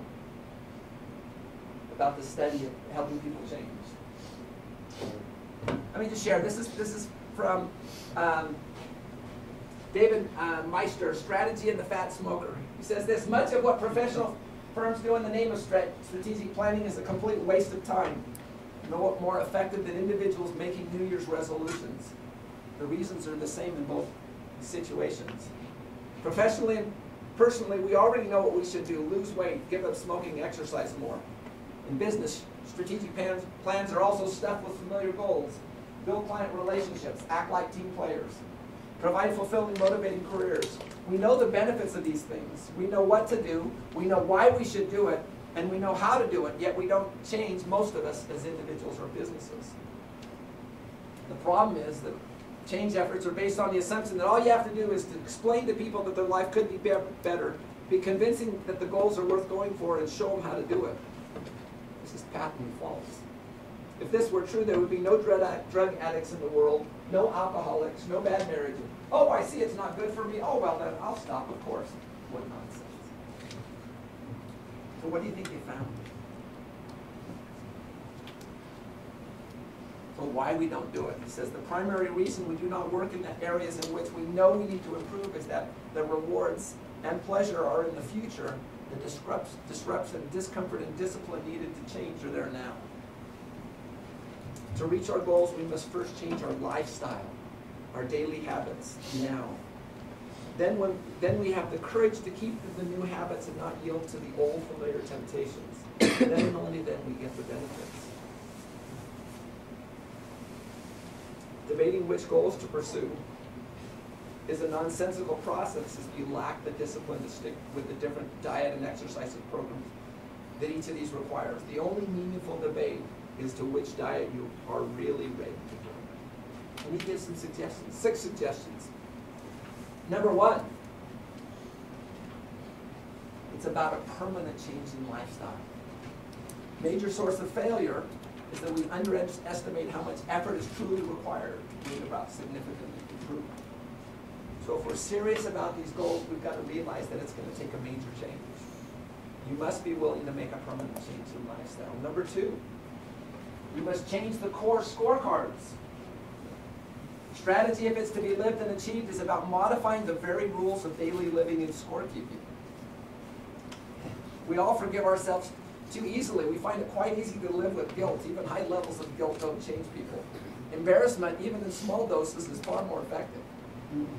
about the study of helping people change? Let me just share. This is, this is from um, David uh, Meister, Strategy and the Fat Smoker. He says this, much of what professional firms do in the name of strategic planning is a complete waste of time. No more effective than individuals making New Year's resolutions. The reasons are the same in both situations. Professionally and personally, we already know what we should do. Lose weight, give up smoking, exercise more. In business, strategic plans, plans are also stuffed with familiar goals. Build client relationships, act like team players. Provide fulfilling, motivating careers. We know the benefits of these things. We know what to do, we know why we should do it, and we know how to do it, yet we don't change, most of us, as individuals or businesses. The problem is that change efforts are based on the assumption that all you have to do is to explain to people that their life could be better, be convincing that the goals are worth going for, and show them how to do it. This is patently false. If this were true, there would be no drug addicts in the world, no alcoholics, no bad marriages. Oh, I see it's not good for me. Oh, well, then I'll stop, of course. What nonsense. So what do you think they found? So why we don't do it? He says the primary reason we do not work in the areas in which we know we need to improve is that the rewards and pleasure are in the future. The disruption, discomfort, and discipline needed to change are there now. To reach our goals, we must first change our lifestyle, our daily habits now. Then, when, then we have the courage to keep the new habits and not yield to the old familiar temptations. Then and only then we get the benefits. Debating which goals to pursue is a nonsensical process if you lack the discipline to stick with the different diet and exercise programs that each of these requires. The only meaningful debate is to which diet you are really ready to go. And he gives some suggestions, six suggestions. Number one, it's about a permanent change in lifestyle. Major source of failure is that we underestimate how much effort is truly required to bring about significant improvement. So if we're serious about these goals, we've got to realize that it's going to take a major change. You must be willing to make a permanent change in lifestyle. Number two, you must change the core scorecards. Strategy, if it's to be lived and achieved, is about modifying the very rules of daily living and scorekeeping. We all forgive ourselves too easily. We find it quite easy to live with guilt. Even high levels of guilt don't change people. Embarrassment, even in small doses, is far more effective.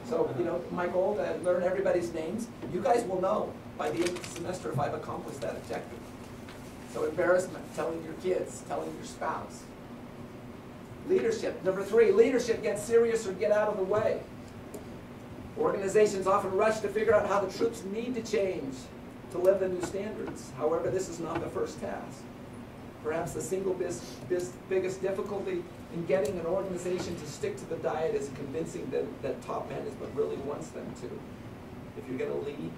So, you know, my goal to learn everybody's names, you guys will know by the end of the semester if I've accomplished that objective. So embarrassment, telling your kids, telling your spouse. Leadership, number three, leadership, get serious or get out of the way. Organizations often rush to figure out how the troops need to change to live the new standards. However, this is not the first task. Perhaps the single biggest difficulty in getting an organization to stick to the diet is convincing them that top management really wants them to. If you're going to lead,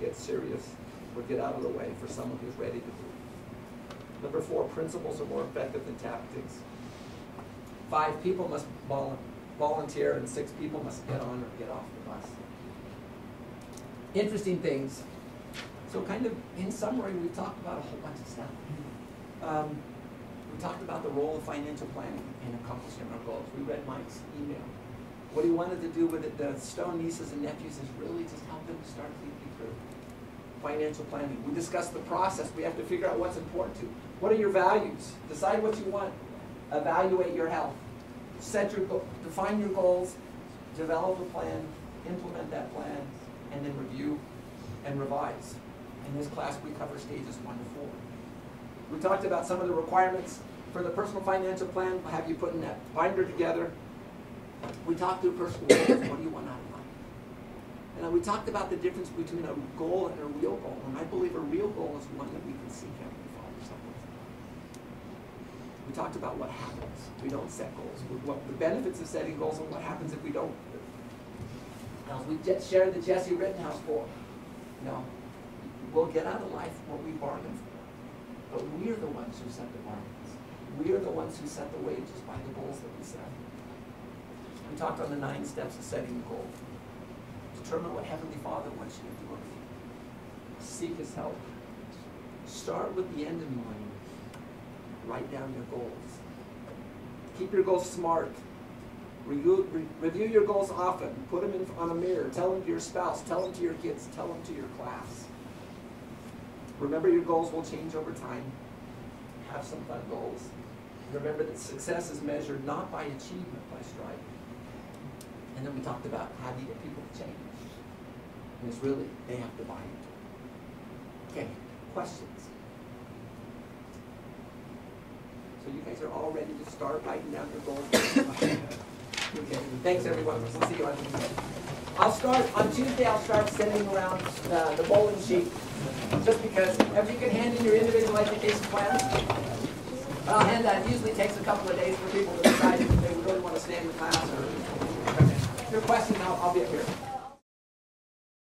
get serious or get out of the way for someone who's ready to do. Number four, principles are more effective than tactics. Five, people must volunteer, and six, people must get on or get off the bus. Interesting things. So kind of, in summary, we've talked about a whole bunch of stuff. Um, We talked about the role of financial planning in accomplishing our goals. We read Mike's email. What he wanted to do with it, the Stone nieces and nephews, is really just help them to start thinking through financial planning. We discussed the process. We have to figure out what's important to you. What are your values? Decide what you want. Evaluate your health. Set your goal, define your goals, develop a plan, implement that plan, and then review and revise. In this class, we cover stages one to four. We talked about some of the requirements for the personal financial plan. We'll have you putting that binder together. We talked through personal goals. What do you want out of life? And we talked about the difference between a goal and a real goal. And I believe a real goal is one that we can seek out and follow yourself with. We talked about what happens. We don't set goals. What the benefits of setting goals and what happens if we don't. Now, we just shared the Jesse Rittenhouse quote. You know, we'll get out of life what we bargain for. But we are the ones who set the markets. We are the ones who set the wages by the goals that we set. We talked on the nine steps of setting the goal. Determine what Heavenly Father wants you to do. Seek His help. Start with the end in mind. Write down your goals. Keep your goals smart. Review, re review your goals often. Put them in, on a mirror. Tell them to your spouse. Tell them to your kids. Tell them to your class. Remember, your goals will change over time. Have some fun goals. Remember that success is measured not by achievement, by striving. And then we talked about how do you get people to change. And it's really, they have to buy it. Okay, questions? So you guys are all ready to start writing down your goals. Okay, thanks everyone. We'll see you on Tuesday. I'll start, on Tuesday I'll start sending around uh, the bowling sheet. Just because, if you can hand in your individual education plan, but I'll hand that. It usually takes a couple of days for people to decide if they really want to stay in the class or if they're questioning, I'll, I'll be up here.